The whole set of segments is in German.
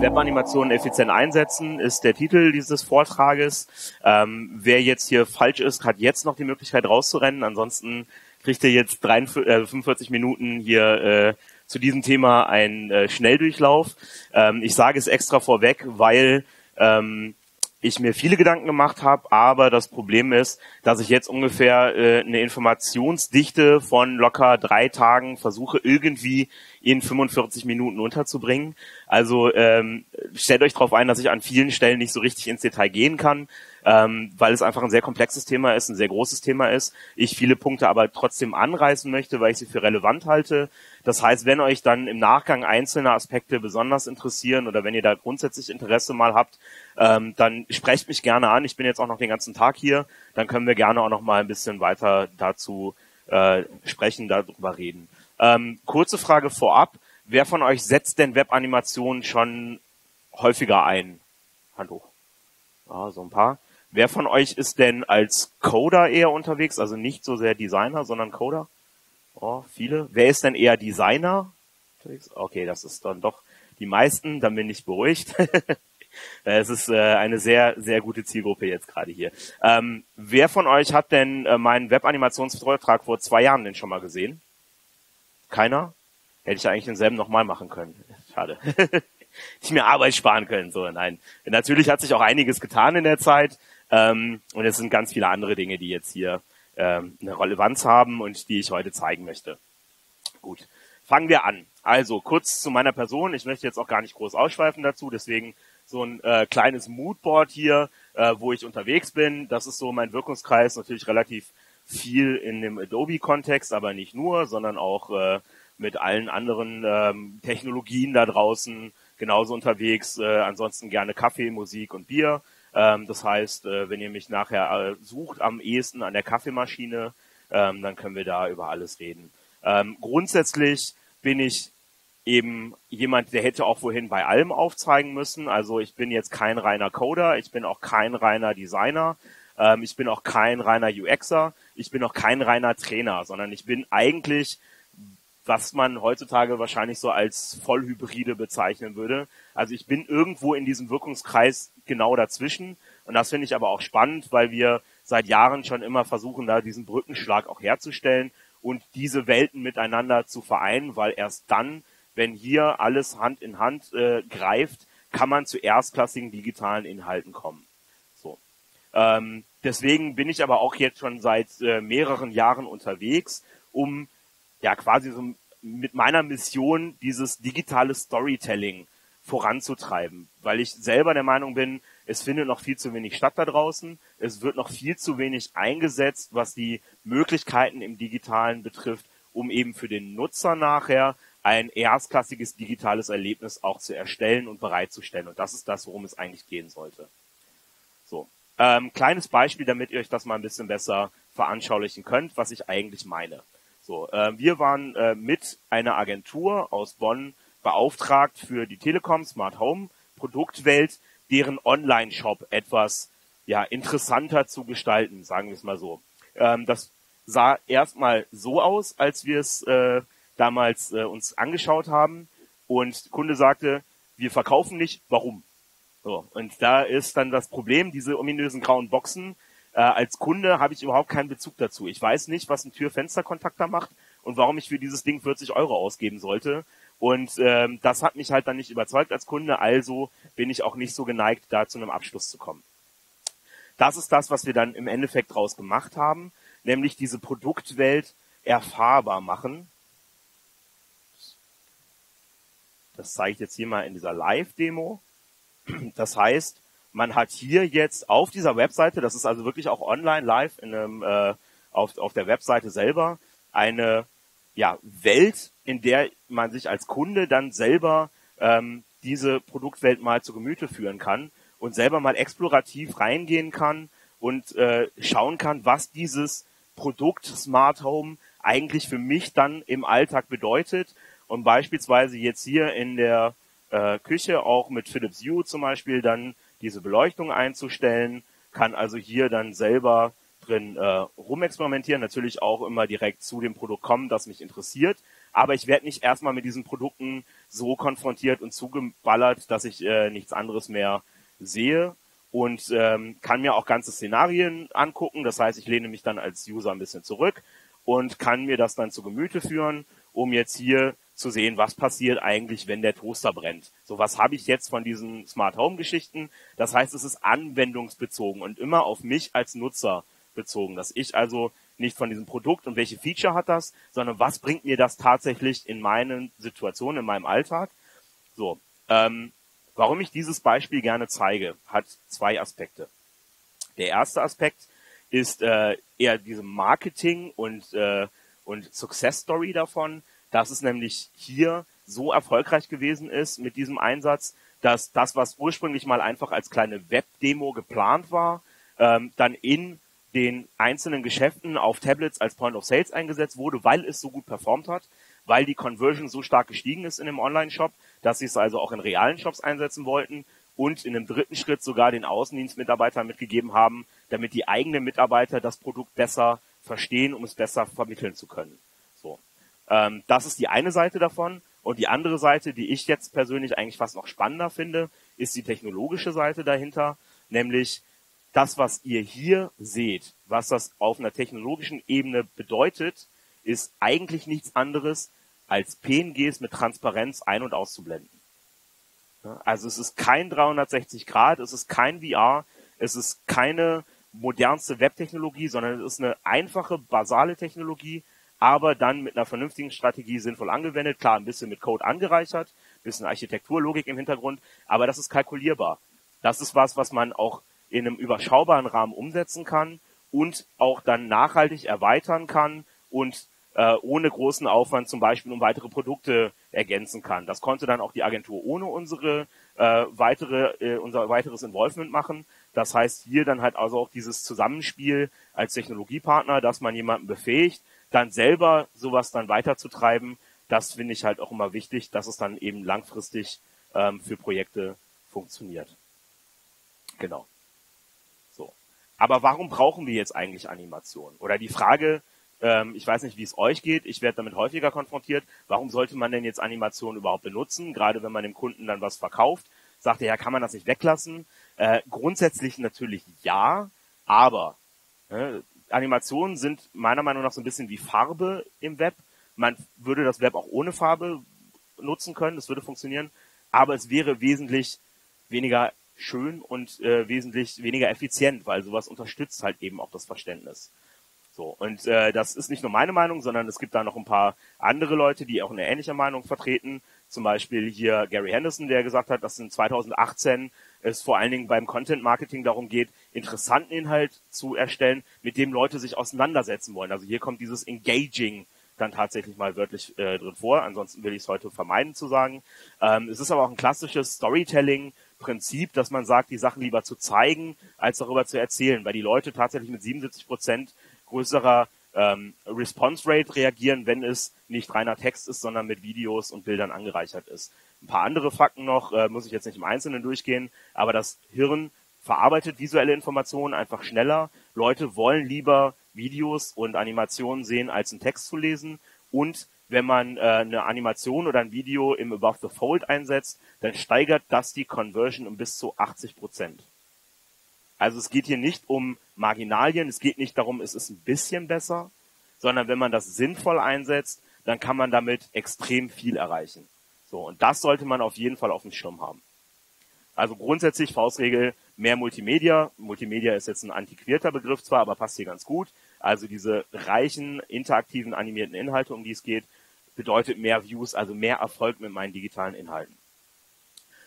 Webanimationen effizient einsetzen ist der Titel dieses Vortrages. Wer jetzt hier falsch ist, hat jetzt noch die Möglichkeit rauszurennen. Ansonsten kriegt ihr jetzt 45 Minuten hier zu diesem Thema einen Schnelldurchlauf. Ich sage es extra vorweg, weil ich mir viele Gedanken gemacht habe, aber das Problem ist, dass ich jetzt ungefähr eine Informationsdichte von locker 3 Tagen versuche, irgendwie in 45 Minuten unterzubringen. Also stellt euch darauf ein, dass ich an vielen Stellen nicht so richtig ins Detail gehen kann, weil es einfach ein sehr komplexes Thema ist, ein sehr großes Thema ist. Ich viele Punkte aber trotzdem anreißen möchte, weil ich sie für relevant halte. Das heißt, wenn euch dann im Nachgang einzelne Aspekte besonders interessieren oder wenn ihr da grundsätzlich Interesse mal habt, dann sprecht mich gerne an. Ich bin jetzt auch noch den ganzen Tag hier. Dann können wir gerne auch noch mal ein bisschen weiter dazu sprechen, darüber reden. Kurze Frage vorab. Wer von euch setzt denn Webanimationen schon häufiger ein? Hand hoch. Ah, so ein paar. Wer von euch ist denn als Coder eher unterwegs? Also nicht so sehr Designer, sondern Coder? Oh, viele. Wer ist denn eher Designer unterwegs? Okay, das ist dann doch die meisten. Dann bin ich beruhigt. Es ist eine sehr, sehr gute Zielgruppe jetzt gerade hier. Wer von euch hat denn meinen Webanimationsvortrag vor 2 Jahren denn schon mal gesehen? Keiner? Hätte ich eigentlich denselben nochmal machen können. Schade. Nicht mehr Arbeit sparen können. So, nein. Natürlich hat sich auch einiges getan in der Zeit. Und es sind ganz viele andere Dinge, die jetzt hier eine Relevanz haben und die ich heute zeigen möchte. Gut, fangen wir an. Also kurz zu meiner Person. Ich möchte jetzt auch gar nicht groß ausschweifen dazu. Deswegen so ein kleines Moodboard hier, wo ich unterwegs bin. Das ist so mein Wirkungskreis. Natürlich relativ viel in dem Adobe-Kontext, aber nicht nur, sondern auch mit allen anderen Technologien da draußen genauso unterwegs. Ansonsten gerne Kaffee, Musik und Bier. Das heißt, wenn ihr mich nachher sucht, am ehesten an der Kaffeemaschine, dann können wir da über alles reden. Grundsätzlich bin ich eben jemand, der hätte auch wohin bei allem aufzeigen müssen. Also ich bin jetzt kein reiner Coder, ich bin auch kein reiner Designer, ich bin auch kein reiner UXer, ich bin auch kein reiner Trainer, sondern ich bin eigentlich, was man heutzutage wahrscheinlich so als Vollhybride bezeichnen würde. Also ich bin irgendwo in diesem Wirkungskreis genau dazwischen. Und das finde ich aber auch spannend, weil wir seit Jahren schon immer versuchen, da diesen Brückenschlag auch herzustellen und diese Welten miteinander zu vereinen, weil erst dann, wenn hier alles Hand in Hand greift, kann man zu erstklassigen digitalen Inhalten kommen. So. Deswegen bin ich aber auch jetzt schon seit mehreren Jahren unterwegs, um ja quasi so mit meiner Mission dieses digitale Storytelling voranzutreiben, weil ich selber der Meinung bin, es findet noch viel zu wenig statt da draußen, es wird noch viel zu wenig eingesetzt, was die Möglichkeiten im Digitalen betrifft, um eben für den Nutzer nachher ein erstklassiges digitales Erlebnis auch zu erstellen und bereitzustellen. Und das ist das, worum es eigentlich gehen sollte. So, kleines Beispiel, damit ihr euch das mal ein bisschen besser veranschaulichen könnt, was ich eigentlich meine. So, wir waren mit einer Agentur aus Bonn beauftragt, für die Telekom Smart Home Produktwelt deren Online-Shop etwas ja interessanter zu gestalten, sagen wir es mal so. Das sah erstmal so aus, als wir es damals uns angeschaut haben, und der Kunde sagte, wir verkaufen nicht, warum? So, und da ist dann das Problem, diese ominösen grauen Boxen. Als Kunde habe ich überhaupt keinen Bezug dazu. Ich weiß nicht, was ein Tür-Fenster-Kontakter macht und warum ich für dieses Ding 40 € ausgeben sollte. Und das hat mich halt dann nicht überzeugt als Kunde, also bin ich auch nicht so geneigt, da zu einem Abschluss zu kommen. Das ist das, was wir dann im Endeffekt draus gemacht haben, nämlich diese Produktwelt erfahrbar machen. Das zeige ich jetzt hier mal in dieser Live-Demo. Das heißt, man hat hier jetzt auf dieser Webseite, das ist also wirklich auch online live in einem, auf der Webseite selber, eine ja, Welt, in der man sich als Kunde dann selber diese Produktwelt mal zu Gemüte führen kann und selber mal explorativ reingehen kann und schauen kann, was dieses Produkt Smart Home eigentlich für mich dann im Alltag bedeutet. Und beispielsweise jetzt hier in der Küche auch mit Philips Hue zum Beispiel dann diese Beleuchtung einzustellen, kann also hier dann selber drin rumexperimentieren, natürlich auch immer direkt zu dem Produkt kommen, das mich interessiert, aber ich werde nicht erstmal mit diesen Produkten so konfrontiert und zugeballert, dass ich nichts anderes mehr sehe und kann mir auch ganze Szenarien angucken. Das heißt, ich lehne mich dann als User ein bisschen zurück und kann mir das dann zu Gemüte führen, um jetzt hier zu sehen, was passiert eigentlich, wenn der Toaster brennt. So, was habe ich jetzt von diesen Smart Home Geschichten? Das heißt, es ist anwendungsbezogen und immer auf mich als Nutzer bezogen, dass ich also nicht von diesem Produkt und welche Feature hat das, sondern was bringt mir das tatsächlich in meinen Situationen, in meinem Alltag. So, warum ich dieses Beispiel gerne zeige, hat zwei Aspekte. Der erste Aspekt ist eher diese Marketing- und Success-Story davon, dass es nämlich hier so erfolgreich gewesen ist mit diesem Einsatz, dass das, was ursprünglich mal einfach als kleine Web-Demo geplant war, dann in den einzelnen Geschäften auf Tablets als Point of Sales eingesetzt wurde, weil es so gut performt hat, weil die Conversion so stark gestiegen ist in dem Online-Shop, dass sie es also auch in realen Shops einsetzen wollten und in einem dritten Schritt sogar den Außendienstmitarbeitern mitgegeben haben, damit die eigenen Mitarbeiter das Produkt besser verstehen, um es besser vermitteln zu können. So, das ist die eine Seite davon. Und die andere Seite, die ich jetzt persönlich eigentlich fast noch spannender finde, ist die technologische Seite dahinter, nämlich das, was ihr hier seht, was das auf einer technologischen Ebene bedeutet, ist eigentlich nichts anderes, als PNGs mit Transparenz ein- und auszublenden. Also es ist kein 360 Grad, es ist kein VR, es ist keine modernste Webtechnologie, sondern es ist eine einfache, basale Technologie, aber dann mit einer vernünftigen Strategie sinnvoll angewendet, klar, ein bisschen mit Code angereichert, ein bisschen Architekturlogik im Hintergrund, aber das ist kalkulierbar. Das ist was, was man auch in einem überschaubaren Rahmen umsetzen kann und auch dann nachhaltig erweitern kann und ohne großen Aufwand zum Beispiel um weitere Produkte ergänzen kann. Das konnte dann auch die Agentur ohne unser weiteres Involvement machen. Das heißt, hier dann halt also auch dieses Zusammenspiel als Technologiepartner, dass man jemanden befähigt, dann selber sowas dann weiterzutreiben, das finde ich halt auch immer wichtig, dass es dann eben langfristig für Projekte funktioniert. Genau. Aber warum brauchen wir jetzt eigentlich Animation? Oder die Frage, ich weiß nicht, wie es euch geht, ich werde damit häufiger konfrontiert, warum sollte man denn jetzt Animation überhaupt benutzen? Gerade wenn man dem Kunden dann was verkauft, sagt er, ja, kann man das nicht weglassen? Grundsätzlich natürlich ja, aber Animationen sind meiner Meinung nach so ein bisschen wie Farbe im Web. Man würde das Web auch ohne Farbe nutzen können, das würde funktionieren, aber es wäre wesentlich weniger schön und wesentlich weniger effizient, weil sowas unterstützt halt eben auch das Verständnis. So, und das ist nicht nur meine Meinung, sondern es gibt da noch ein paar andere Leute, die auch eine ähnliche Meinung vertreten. Zum Beispiel hier Gary Henderson, der gesagt hat, dass in 2018 es vor allen Dingen beim Content-Marketing darum geht, interessanten Inhalt zu erstellen, mit dem Leute sich auseinandersetzen wollen. Also hier kommt dieses Engaging dann tatsächlich mal wörtlich drin vor. Ansonsten will ich es heute vermeiden zu sagen. Es ist aber auch ein klassisches Storytelling Prinzip, dass man sagt, die Sachen lieber zu zeigen, als darüber zu erzählen, weil die Leute tatsächlich mit 77% größerer Response Rate reagieren, wenn es nicht reiner Text ist, sondern mit Videos und Bildern angereichert ist. Ein paar andere Fakten noch, muss ich jetzt nicht im Einzelnen durchgehen, aber das Hirn verarbeitet visuelle Informationen einfach schneller. Leute wollen lieber Videos und Animationen sehen, als einen Text zu lesen, und wenn man eine Animation oder ein Video im Above the Fold einsetzt, dann steigert das die Conversion um bis zu 80%. Also es geht hier nicht um Marginalien, es geht nicht darum, es ist ein bisschen besser, sondern wenn man das sinnvoll einsetzt, dann kann man damit extrem viel erreichen. So, und das sollte man auf jeden Fall auf dem Schirm haben. Also grundsätzlich Faustregel, mehr Multimedia. Multimedia ist jetzt ein antiquierter Begriff zwar, aber passt hier ganz gut. Also diese reichen, interaktiven, animierten Inhalte, um die es geht, bedeutet mehr Views, also mehr Erfolg mit meinen digitalen Inhalten.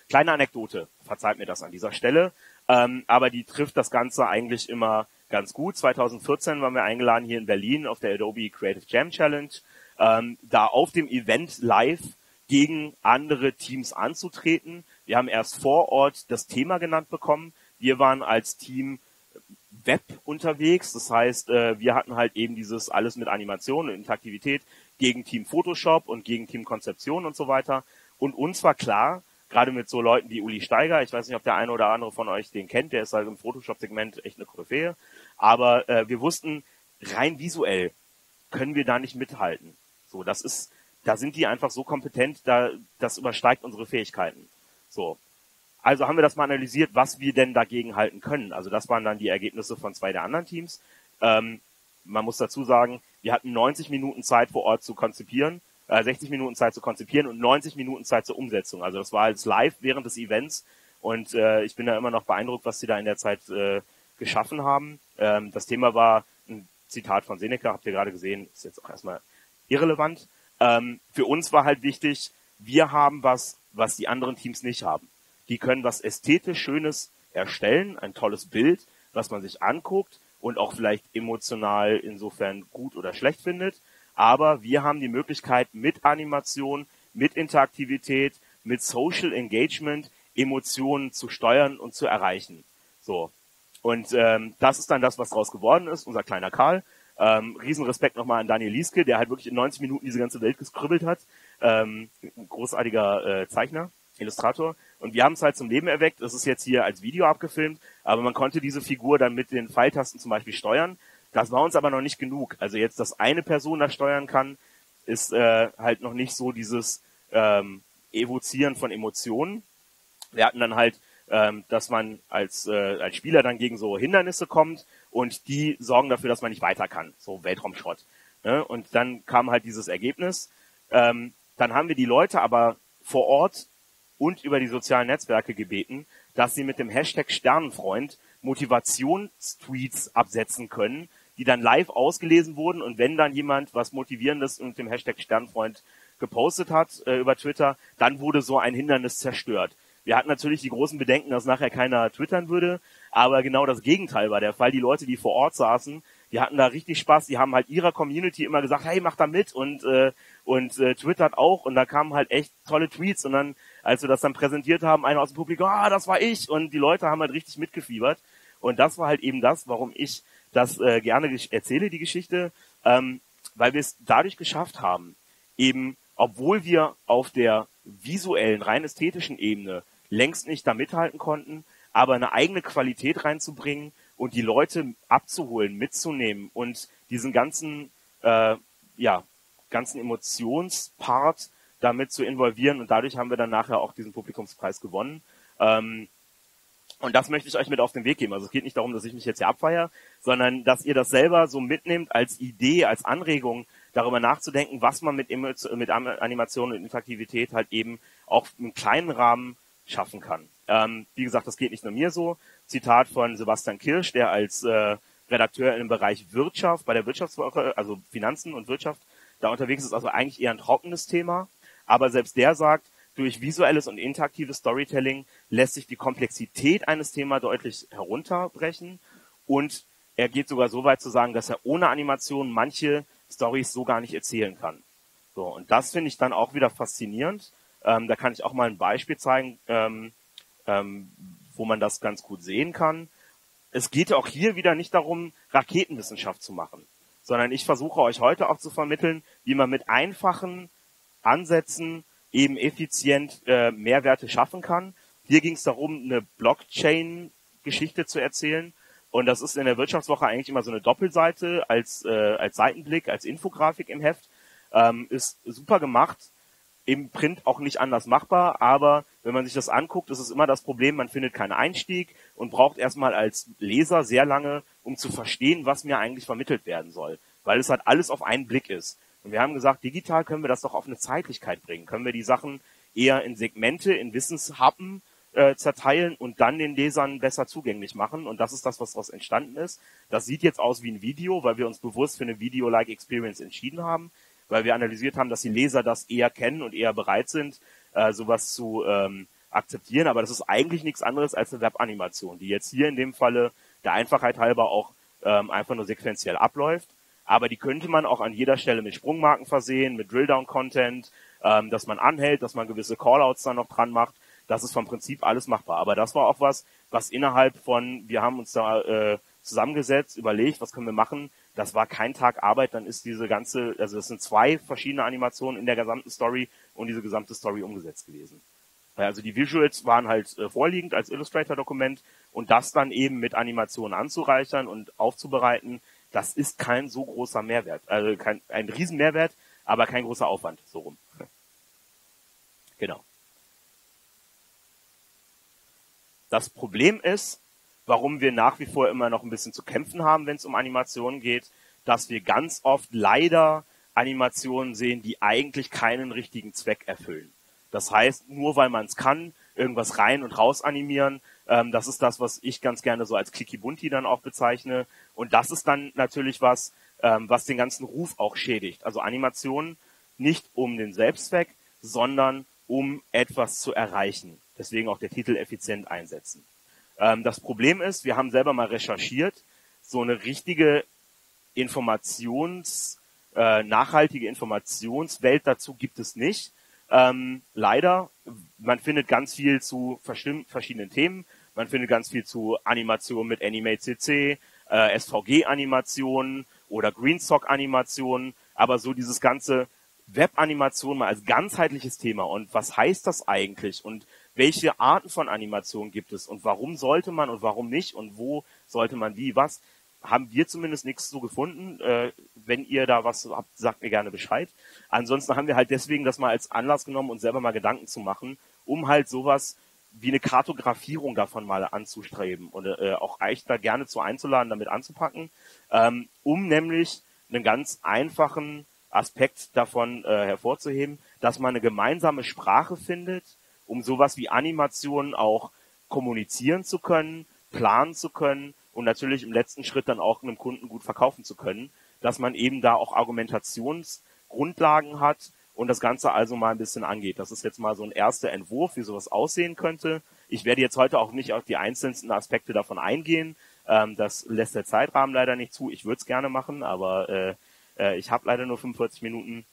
Kleine Anekdote, verzeiht mir das an dieser Stelle, aber die trifft das Ganze eigentlich immer ganz gut. 2014 waren wir eingeladen hier in Berlin auf der Adobe Creative Jam Challenge, da auf dem Event live gegen andere Teams anzutreten. Wir haben erst vor Ort das Thema genannt bekommen. Wir waren als Team Web unterwegs, das heißt, wir hatten halt eben dieses alles mit Animation und Interaktivität gegen Team Photoshop und gegen Team Konzeption und so weiter. Und uns war klar, gerade mit so Leuten wie Uli Steiger, ich weiß nicht, ob der eine oder andere von euch den kennt, der ist halt im Photoshop-Segment echt eine Koryphäe, aber wir wussten, rein visuell können wir da nicht mithalten. So, das ist da sind die einfach so kompetent, da das übersteigt unsere Fähigkeiten. So. Also haben wir das mal analysiert, was wir denn dagegen halten können. Also das waren dann die Ergebnisse von zwei der anderen Teams. Man muss dazu sagen, wir hatten 90 Minuten Zeit vor Ort zu konzipieren, 60 Minuten Zeit zu konzipieren und 90 Minuten Zeit zur Umsetzung. Also das war alles live während des Events und ich bin da immer noch beeindruckt, was sie da in der Zeit geschaffen haben. Das Thema war ein Zitat von Seneca, habt ihr gerade gesehen, ist jetzt auch erstmal irrelevant. Für uns war halt wichtig, wir haben was, was die anderen Teams nicht haben. Die können was ästhetisch Schönes erstellen, ein tolles Bild, was man sich anguckt und auch vielleicht emotional insofern gut oder schlecht findet. Aber wir haben die Möglichkeit, mit Animation, mit Interaktivität, mit Social Engagement Emotionen zu steuern und zu erreichen. So. Und das ist dann das, was draus geworden ist, unser kleiner Karl. Riesenrespekt nochmal an Daniel Lieske, der halt wirklich in 90 Minuten diese ganze Welt geskribbelt hat. Großartiger Zeichner, Illustrator. Und wir haben es halt zum Leben erweckt. Das ist jetzt hier als Video abgefilmt, aber man konnte diese Figur dann mit den Pfeiltasten zum Beispiel steuern. Das war uns aber noch nicht genug. Also jetzt, dass eine Person das steuern kann, ist halt noch nicht so dieses Evozieren von Emotionen. Wir hatten dann halt, dass man als Spieler dann gegen so Hindernisse kommt und die sorgen dafür, dass man nicht weiter kann. So Weltraumschrott. Ne? Und dann kam halt dieses Ergebnis. Dann haben wir die Leute aber vor Ort und über die sozialen Netzwerke gebeten, dass sie mit dem Hashtag Sternenfreund Motivationstweets absetzen können, die dann live ausgelesen wurden. Und wenn dann jemand was Motivierendes mit dem Hashtag Sternenfreund gepostet hat über Twitter, dann wurde so ein Hindernis zerstört. Wir hatten natürlich die großen Bedenken, dass nachher keiner twittern würde, aber genau das Gegenteil war der Fall. Die Leute, die vor Ort saßen, die hatten da richtig Spaß, die haben halt ihrer Community immer gesagt, hey, mach da mit und twittert auch. Und da kamen halt echt tolle Tweets und dann, als wir das dann präsentiert haben, einer aus dem Publikum, ah, das war ich, und die Leute haben halt richtig mitgefiebert. Und das war halt eben das, warum ich das gerne erzähle, die Geschichte, weil wir es dadurch geschafft haben, eben, obwohl wir auf der visuellen, rein ästhetischen Ebene längst nicht da mithalten konnten, aber eine eigene Qualität reinzubringen und die Leute abzuholen, mitzunehmen und diesen ganzen, ganzen Emotionspart damit zu involvieren, und dadurch haben wir dann nachher auch diesen Publikumspreis gewonnen. Und das möchte ich euch mit auf den Weg geben. Also es geht nicht darum, dass ich mich jetzt hier abfeiere, sondern dass ihr das selber so mitnehmt als Idee, als Anregung, darüber nachzudenken, was man mit Animation und Interaktivität halt eben auch im kleinen Rahmen schaffen kann. Wie gesagt, das geht nicht nur mir so. Zitat von Sebastian Kirsch, der als Redakteur im Bereich Wirtschaft, bei der Wirtschaftswoche, also Finanzen und Wirtschaft, da unterwegs ist, also eigentlich eher ein trockenes Thema. Aber selbst der sagt, durch visuelles und interaktives Storytelling lässt sich die Komplexität eines Themas deutlich herunterbrechen. Und er geht sogar so weit zu sagen, dass er ohne Animation manche Stories so gar nicht erzählen kann. So, und das finde ich dann auch wieder faszinierend. Da kann ich auch mal ein Beispiel zeigen, wo man das ganz gut sehen kann. Es geht auch hier wieder nicht darum, Raketenwissenschaft zu machen, sondern ich versuche euch heute auch zu vermitteln, wie man mit einfachen Ansätzen eben effizient Mehrwerte schaffen kann. Hier ging es darum, eine Blockchain-Geschichte zu erzählen. Und das ist in der Wirtschaftswoche eigentlich immer so eine Doppelseite als Seitenblick, als Infografik im Heft. Ist super gemacht, im Print auch nicht anders machbar, aber wenn man sich das anguckt, ist es immer das Problem, man findet keinen Einstieg und braucht erstmal als Leser sehr lange, um zu verstehen, was mir eigentlich vermittelt werden soll, weil es halt alles auf einen Blick ist. Und wir haben gesagt, digital können wir das doch auf eine Zeitlichkeit bringen, können wir die Sachen eher in Segmente, in Wissenshappen zerteilen und dann den Lesern besser zugänglich machen. Und das ist das, was daraus entstanden ist. Das sieht jetzt aus wie ein Video, weil wir uns bewusst für eine Video-like Experience entschieden haben, weil wir analysiert haben, dass die Leser das eher kennen und eher bereit sind, sowas zu akzeptieren. Aber das ist eigentlich nichts anderes als eine Web-Animation, die jetzt hier in dem Falle der Einfachheit halber auch einfach nur sequenziell abläuft. Aber die könnte man auch an jeder Stelle mit Sprungmarken versehen, mit Drilldown-Content, dass man anhält, dass man gewisse Callouts dann noch dran macht. Das ist vom Prinzip alles machbar. Aber das war auch was innerhalb von, wir haben uns da zusammengesetzt, überlegt, was können wir machen. Das war kein Tag Arbeit, dann ist diese ganze, also das sind zwei verschiedene Animationen in der gesamten Story und diese gesamte Story umgesetzt gewesen. Also die Visuals waren halt vorliegend als Illustrator-Dokument und das dann eben mit Animationen anzureichern und aufzubereiten, das ist kein so großer Mehrwert, also ein Riesenmehrwert, aber kein großer Aufwand, so rum. Genau. Das Problem ist, warum wir nach wie vor immer noch ein bisschen zu kämpfen haben, wenn es um Animationen geht, dass wir ganz oft leider Animationen sehen, die eigentlich keinen richtigen Zweck erfüllen. Das heißt, nur weil man es kann, irgendwas rein und raus animieren, das ist das, was ich ganz gerne so als Clicky-Bunti dann auch bezeichne. Und das ist dann natürlich was, was den ganzen Ruf auch schädigt. Also Animationen nicht um den Selbstzweck, sondern um etwas zu erreichen. Deswegen auch der Titel effizient einsetzen. Das Problem ist, wir haben selber mal recherchiert, so eine richtige nachhaltige Informationswelt dazu gibt es nicht. Leider, man findet ganz viel zu verschiedenen Themen. Man findet ganz viel zu Animationen mit Animate CC, SVG-Animationen oder Greenstock-Animationen. Aber so dieses ganze Web-Animation mal als ganzheitliches Thema. Und was heißt das eigentlich? Und welche Arten von Animationen gibt es? Und warum sollte man und warum nicht? Und wo sollte man wie was? Haben wir zumindest nichts so gefunden. Wenn ihr da was habt, sagt mir gerne Bescheid. Ansonsten haben wir halt deswegen das mal als Anlass genommen, uns selber mal Gedanken zu machen, um halt sowas wie eine Kartografierung davon mal anzustreben und auch euch da gerne zu einzuladen, damit anzupacken, um nämlich einen ganz einfachen Aspekt davon hervorzuheben, dass man eine gemeinsame Sprache findet, um sowas wie Animationen auch kommunizieren zu können, planen zu können, und natürlich im letzten Schritt dann auch einem Kunden gut verkaufen zu können, dass man eben da auch Argumentationsgrundlagen hat und das Ganze also mal ein bisschen angeht. Das ist jetzt mal so ein erster Entwurf, wie sowas aussehen könnte. Ich werde jetzt heute auch nicht auf die einzelnen Aspekte davon eingehen. Das lässt der Zeitrahmen leider nicht zu. Ich würde es gerne machen, aber ich habe leider nur 45 Minuten.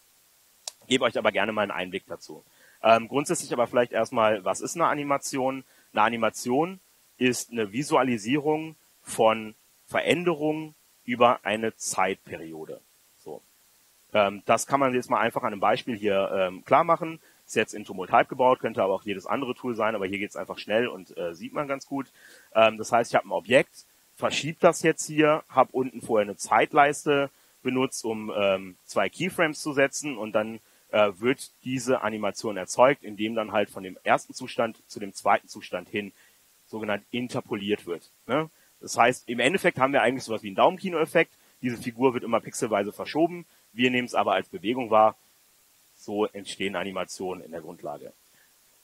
Gebe euch aber gerne mal einen Einblick dazu. Grundsätzlich aber vielleicht erstmal, was ist eine Animation? Eine Animation ist eine Visualisierung von Veränderungen über eine Zeitperiode. So, das kann man jetzt mal einfach an einem Beispiel hier klar machen. Ist jetzt in Tumult Hype gebaut, könnte aber auch jedes andere Tool sein, aber hier geht es einfach schnell und sieht man ganz gut. Das heißt, ich habe ein Objekt, verschiebe das jetzt hier, habe unten vorher eine Zeitleiste benutzt, um 2 Keyframes zu setzen und dann wird diese Animation erzeugt, indem dann halt von dem ersten Zustand zu dem zweiten Zustand hin sogenannt interpoliert wird, ne? Das heißt, im Endeffekt haben wir eigentlich sowas wie einen Daumenkino-Effekt. Diese Figur wird immer pixelweise verschoben. Wir nehmen es aber als Bewegung wahr. So entstehen Animationen in der Grundlage.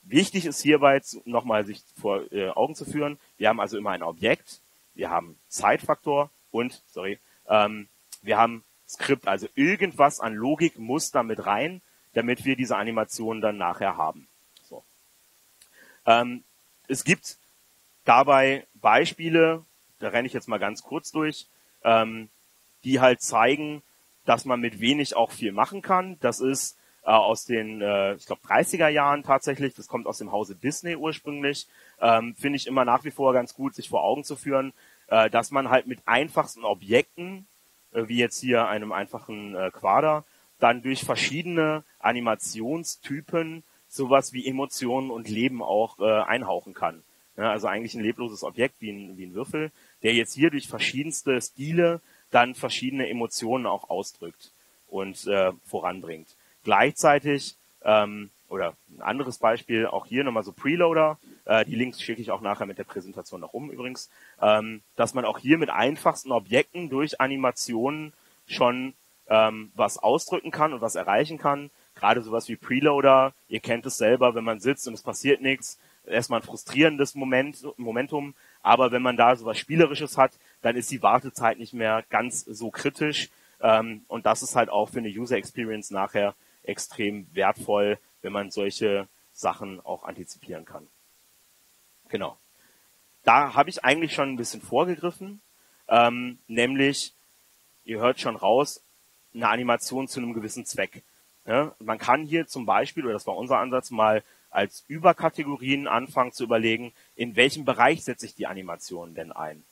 Wichtig ist hierbei nochmal sich vor Augen zu führen. Wir haben also immer ein Objekt. Wir haben Zeitfaktor und, wir haben Skript. Also irgendwas an Logik muss damit rein, damit wir diese Animationen dann nachher haben. So. Es gibt dabei Beispiele, da renne ich jetzt mal ganz kurz durch, die halt zeigen, dass man mit wenig auch viel machen kann. Das ist aus den, ich glaube, 30er Jahren tatsächlich, das kommt aus dem Hause Disney ursprünglich, finde ich immer nach wie vor ganz gut, sich vor Augen zu führen, dass man halt mit einfachsten Objekten, wie jetzt hier einem einfachen Quader, dann durch verschiedene Animationstypen sowas wie Emotionen und Leben auch einhauchen kann. Ja, also eigentlich ein lebloses Objekt wie ein Würfel, der jetzt hier durch verschiedenste Stile dann verschiedene Emotionen auch ausdrückt und voranbringt. Gleichzeitig, oder ein anderes Beispiel, auch hier nochmal so Preloader, die Links schicke ich auch nachher mit der Präsentation noch um übrigens, dass man auch hier mit einfachsten Objekten durch Animationen schon was ausdrücken kann und was erreichen kann. Gerade sowas wie Preloader, ihr kennt es selber, wenn man sitzt und es passiert nichts, erstmal ein frustrierendes Momentum, aber wenn man da sowas Spielerisches hat, dann ist die Wartezeit nicht mehr ganz so kritisch und das ist halt auch für eine User Experience nachher extrem wertvoll, wenn man solche Sachen auch antizipieren kann. Genau. Da habe ich eigentlich schon ein bisschen vorgegriffen, nämlich, ihr hört schon raus, eine Animation zu einem gewissen Zweck. Ja? Man kann hier zum Beispiel, oder das war unser Ansatz, mal als Überkategorien anfangen zu überlegen, in welchem Bereich setze ich die Animationen denn ein.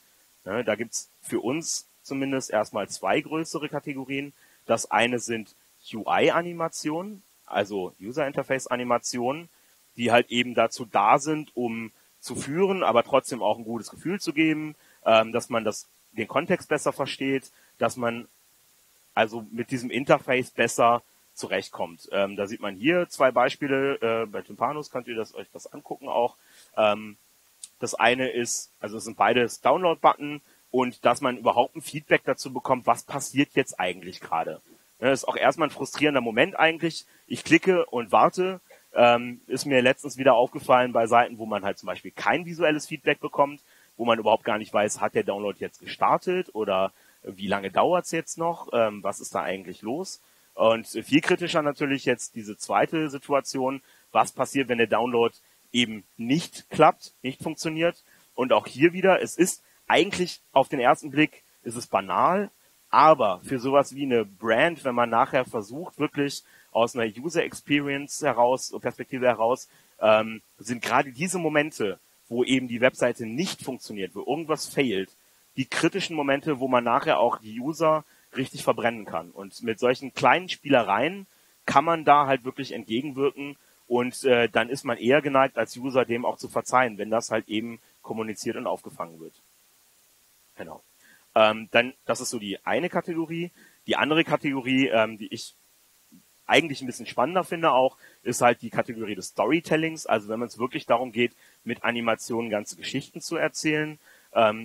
Ja, da gibt's für uns zumindest erstmal 2 größere Kategorien. Das eine sind UI-Animationen, also User-Interface-Animationen, die halt eben dazu da sind, um zu führen, aber trotzdem auch ein gutes Gefühl zu geben, dass man den Kontext besser versteht, dass man also mit diesem Interface besser zurechtkommt. Da sieht man hier zwei Beispiele, bei Timpanus könnt ihr euch das angucken auch. Das eine ist, also es sind beides Download-Button und dass man überhaupt ein Feedback dazu bekommt, was passiert jetzt eigentlich gerade. Das ist auch erstmal ein frustrierender Moment eigentlich. Ich klicke und warte. Ist mir letztens wieder aufgefallen bei Seiten, wo man halt zum Beispiel kein visuelles Feedback bekommt, wo man überhaupt gar nicht weiß, hat der Download jetzt gestartet oder wie lange dauert's jetzt noch, was ist da eigentlich los? Und viel kritischer natürlich jetzt diese zweite Situation, was passiert, wenn der Download eben nicht klappt, nicht funktioniert. Und auch hier wieder, es ist eigentlich auf den ersten Blick, ist es banal, aber für sowas wie eine Brand, wenn man nachher versucht, wirklich aus einer User Experience heraus, Perspektive heraus, sind gerade diese Momente, wo eben die Webseite nicht funktioniert, wo irgendwas fehlt, die kritischen Momente, wo man nachher auch die User richtig verbrennen kann. Und mit solchen kleinen Spielereien kann man da halt wirklich entgegenwirken und dann ist man eher geneigt, als User dem auch zu verzeihen, wenn das halt eben kommuniziert und aufgefangen wird. Genau. Dann, das ist so die eine Kategorie. Die andere Kategorie, die ich eigentlich ein bisschen spannender finde auch, ist halt die Kategorie des Storytellings, also wenn es wirklich darum geht, mit Animationen ganze Geschichten zu erzählen.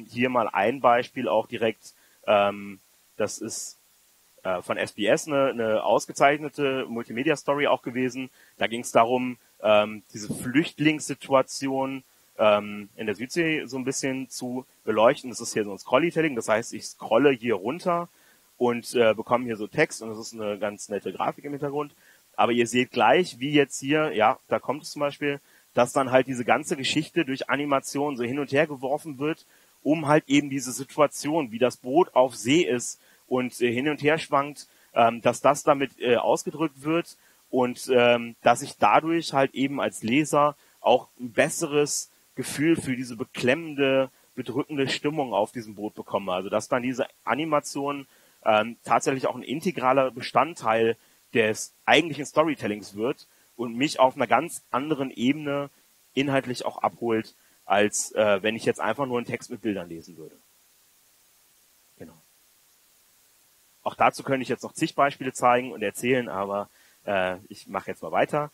Hier mal ein Beispiel auch direkt, das ist von SBS eine ausgezeichnete Multimedia-Story auch gewesen. Da ging es darum, diese Flüchtlingssituation in der Südsee so ein bisschen zu beleuchten. Das ist hier so ein Scrollytelling, das heißt, ich scrolle hier runter und bekomme hier so Text und das ist eine ganz nette Grafik im Hintergrund. Aber ihr seht gleich, wie jetzt hier, ja, da kommt es zum Beispiel, dass dann halt diese ganze Geschichte durch Animation so hin und her geworfen wird, um halt eben diese Situation, wie das Boot auf See ist und hin und her schwankt, dass das damit ausgedrückt wird und dass ich dadurch halt eben als Leser auch ein besseres Gefühl für diese beklemmende, bedrückende Stimmung auf diesem Boot bekomme. Also dass dann diese Animation tatsächlich auch ein integraler Bestandteil des eigentlichen Storytellings wird und mich auf einer ganz anderen Ebene inhaltlich auch abholt, als wenn ich jetzt einfach nur einen Text mit Bildern lesen würde. Genau. Auch dazu könnte ich jetzt noch zig Beispiele zeigen und erzählen, aber ich mache jetzt mal weiter.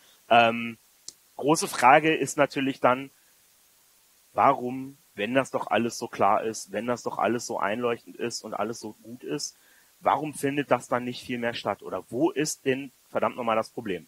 Große Frage ist natürlich dann, warum, wenn das doch alles so klar ist, wenn das doch alles so einleuchtend ist und alles so gut ist, warum findet das dann nicht viel mehr statt? Oder wo ist denn verdammt nochmal das Problem?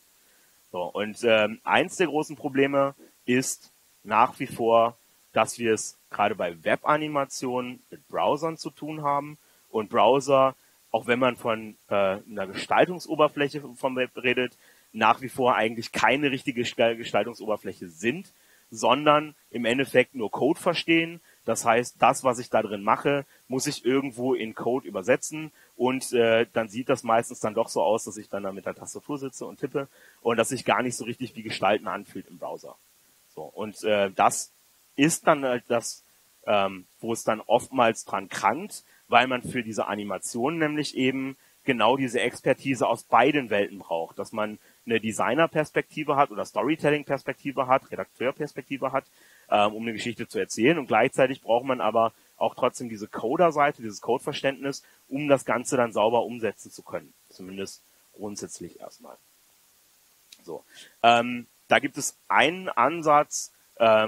So, und eins der großen Probleme ist nach wie vor, dass wir es gerade bei Webanimationen mit Browsern zu tun haben. Und Browser, auch wenn man von einer Gestaltungsoberfläche vom Web redet, nach wie vor eigentlich keine richtige Gestaltungsoberfläche sind, sondern im Endeffekt nur Code verstehen. Das heißt, das, was ich da drin mache, muss ich irgendwo in Code übersetzen und dann sieht das meistens dann doch so aus, dass ich dann da mit der Tastatur sitze und tippe und dass sich gar nicht so richtig wie Gestalten anfühlt im Browser. So, und das ist dann halt das, wo es dann oftmals dran krankt, weil man für diese Animation nämlich eben genau diese Expertise aus beiden Welten braucht, dass man eine Designer-Perspektive hat oder Storytelling-Perspektive hat, Redakteur-Perspektive hat, um eine Geschichte zu erzählen und gleichzeitig braucht man aber auch trotzdem diese Coder-Seite, dieses Code-Verständnis, um das Ganze dann sauber umsetzen zu können, zumindest grundsätzlich erstmal. So, da gibt es einen Ansatz,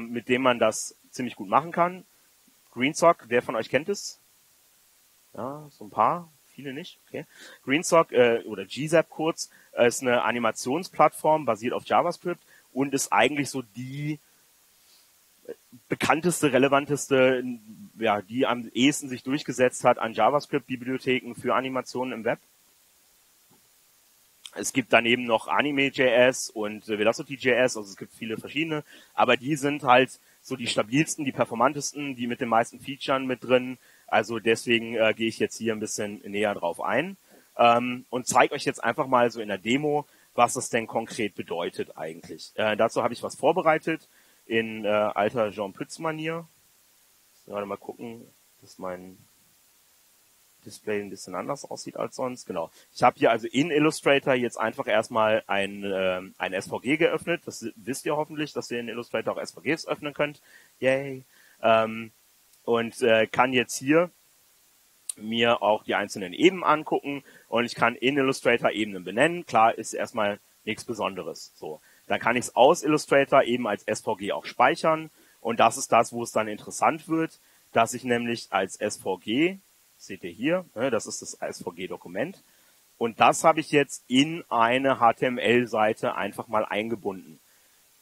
mit dem man das ziemlich gut machen kann. GreenSock, wer von euch kennt es? Ja, so ein paar, viele nicht. Okay. GreenSock oder GSAP kurz ist eine Animationsplattform, basiert auf JavaScript und ist eigentlich so die bekannteste, relevanteste, ja, die am ehesten sich durchgesetzt hat an JavaScript-Bibliotheken für Animationen im Web. Es gibt daneben noch Anime.js und Velocity.js, also es gibt viele verschiedene, aber die sind halt so die stabilsten, die performantesten, die mit den meisten Features mit drin, also deswegen gehe ich jetzt hier ein bisschen näher drauf ein und zeige euch jetzt einfach mal so in der Demo, was das denn konkret bedeutet eigentlich. Dazu habe ich was vorbereitet in alter Jean-Pütz-Manier. Gerade mal gucken, dass mein Display ein bisschen anders aussieht als sonst. Genau. Ich habe hier also in Illustrator jetzt einfach erstmal ein SVG geöffnet. Das wisst ihr hoffentlich, dass ihr in Illustrator auch SVGs öffnen könnt. Yay! Und kann jetzt hier mir auch die einzelnen Ebenen angucken und ich kann in Illustrator Ebenen benennen. Klar, ist erstmal nichts Besonderes. So, dann kann ich es aus Illustrator eben als SVG auch speichern und das ist das, wo es dann interessant wird, dass ich nämlich als SVG, seht ihr hier, ne, das ist das SVG-Dokument und das habe ich jetzt in eine HTML-Seite einfach mal eingebunden.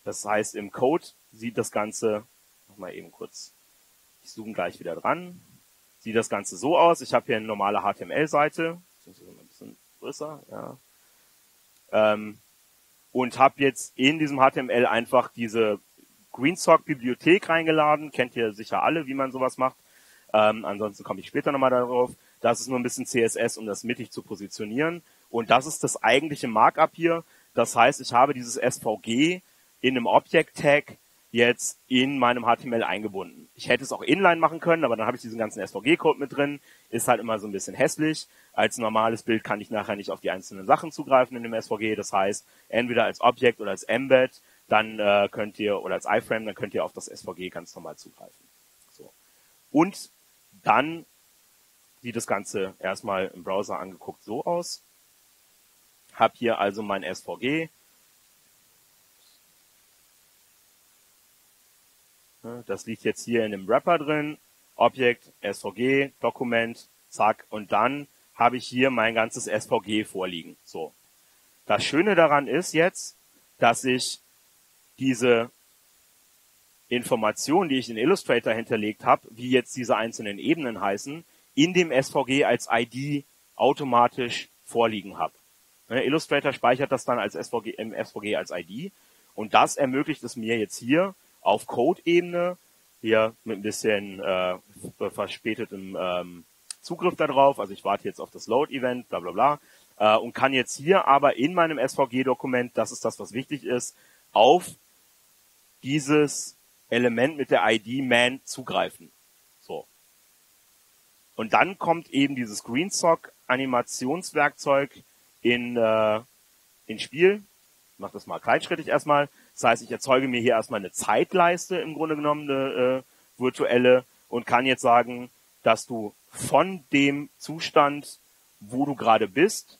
Das heißt, im Code sieht das Ganze, nochmal eben kurz, ich zoome gleich wieder dran, sieht das Ganze so aus. Ich habe hier eine normale HTML-Seite, beziehungsweise ein bisschen größer, ja, und habe jetzt in diesem HTML einfach diese GreenSock-Bibliothek reingeladen. Kennt ihr sicher alle, wie man sowas macht. Ansonsten komme ich später nochmal darauf. Das ist nur ein bisschen CSS, um das mittig zu positionieren. Und das ist das eigentliche Markup hier. Das heißt, ich habe dieses SVG in einem Object-Tag jetzt in meinem HTML eingebunden. Ich hätte es auch inline machen können, aber dann habe ich diesen ganzen SVG-Code mit drin. Ist halt immer so ein bisschen hässlich. Als normales Bild kann ich nachher nicht auf die einzelnen Sachen zugreifen in dem SVG. Das heißt, entweder als Object oder als Embed, dann könnt ihr, oder als iframe, dann könnt ihr auf das SVG ganz normal zugreifen. So. Und dann sieht das Ganze erstmal im Browser angeguckt so aus. Hab hier also mein SVG. Das liegt jetzt hier in dem Wrapper drin, Objekt, SVG, Dokument, zack, und dann habe ich hier mein ganzes SVG vorliegen. So. Das Schöne daran ist jetzt, dass ich diese Information, die ich in Illustrator hinterlegt habe, wie jetzt diese einzelnen Ebenen heißen, in dem SVG als ID automatisch vorliegen habe. Illustrator speichert das dann als SVG, im SVG als ID und das ermöglicht es mir jetzt hier, auf Code-Ebene, hier mit ein bisschen verspätetem Zugriff darauf, also ich warte jetzt auf das Load-Event, bla bla bla, und kann jetzt hier aber in meinem SVG-Dokument, das ist das, was wichtig ist, auf dieses Element mit der ID Man zugreifen. So. Und dann kommt eben dieses GreenSock-Animationswerkzeug ins Spiel. Ich mache das mal kleinschrittig erstmal. Das heißt, ich erzeuge mir hier erstmal eine Zeitleiste, im Grunde genommen eine virtuelle, und kann jetzt sagen, dass du von dem Zustand, wo du gerade bist,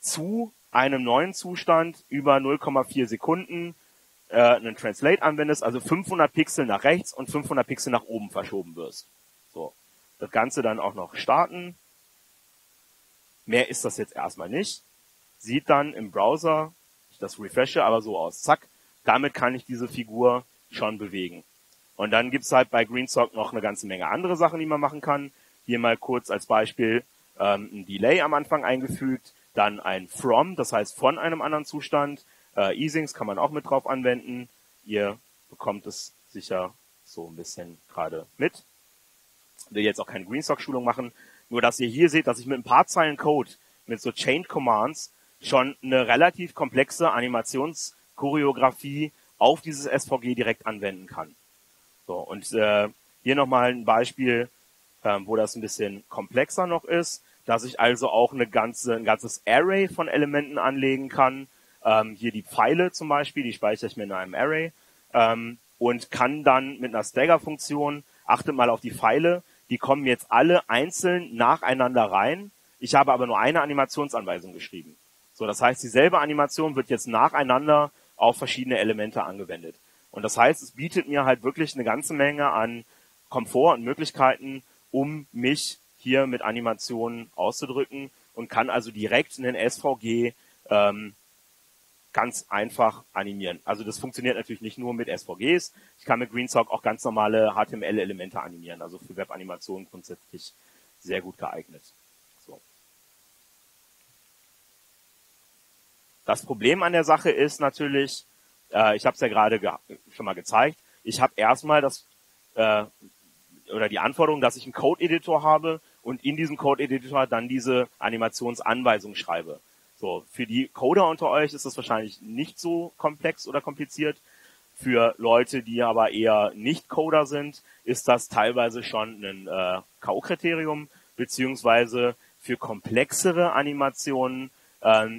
zu einem neuen Zustand über 0,4 Sekunden einen Translate anwendest, also 500 Pixel nach rechts und 500 Pixel nach oben verschoben wirst. So, das Ganze dann auch noch starten. Mehr ist das jetzt erstmal nicht. Sieht dann im Browser, das refreshe aber so aus, zack, damit kann ich diese Figur schon bewegen. Und dann gibt es halt bei GreenSock noch eine ganze Menge andere Sachen, die man machen kann. Hier mal kurz als Beispiel ein Delay am Anfang eingefügt, dann ein From, das heißt von einem anderen Zustand. Easings kann man auch mit drauf anwenden. Ihr bekommt es sicher so ein bisschen gerade mit. Ich will jetzt auch keine GreenSock-Schulung machen, nur dass ihr hier seht, dass ich mit ein paar Zeilen Code, mit so Chain Commands, schon eine relativ komplexe Animationschoreografie auf dieses SVG direkt anwenden kann. So, und hier nochmal ein Beispiel, wo das ein bisschen komplexer noch ist, dass ich also auch ein ganzes Array von Elementen anlegen kann. Hier die Pfeile zum Beispiel, die speichere ich mir in einem Array und kann dann mit einer Stagger-Funktion, achtet mal auf die Pfeile, die kommen jetzt alle einzeln nacheinander rein. Ich habe aber nur eine Animationsanweisung geschrieben. So, das heißt, dieselbe Animation wird jetzt nacheinander auf verschiedene Elemente angewendet. Und das heißt, es bietet mir halt wirklich eine ganze Menge an Komfort und Möglichkeiten, um mich hier mit Animationen auszudrücken und kann also direkt in den SVG ganz einfach animieren. Also das funktioniert natürlich nicht nur mit SVGs. Ich kann mit GreenSock auch ganz normale HTML-Elemente animieren. Also für Webanimationen grundsätzlich sehr gut geeignet. Das Problem an der Sache ist natürlich, ich habe es ja gerade schon mal gezeigt, ich habe erstmal die Anforderung, dass ich einen Code-Editor habe und in diesem Code-Editor dann diese Animationsanweisung schreibe. So, für die Coder unter euch ist das wahrscheinlich nicht so komplex oder kompliziert. Für Leute, die aber eher nicht Coder sind, ist das teilweise schon ein K.O.-Kriterium, beziehungsweise für komplexere Animationen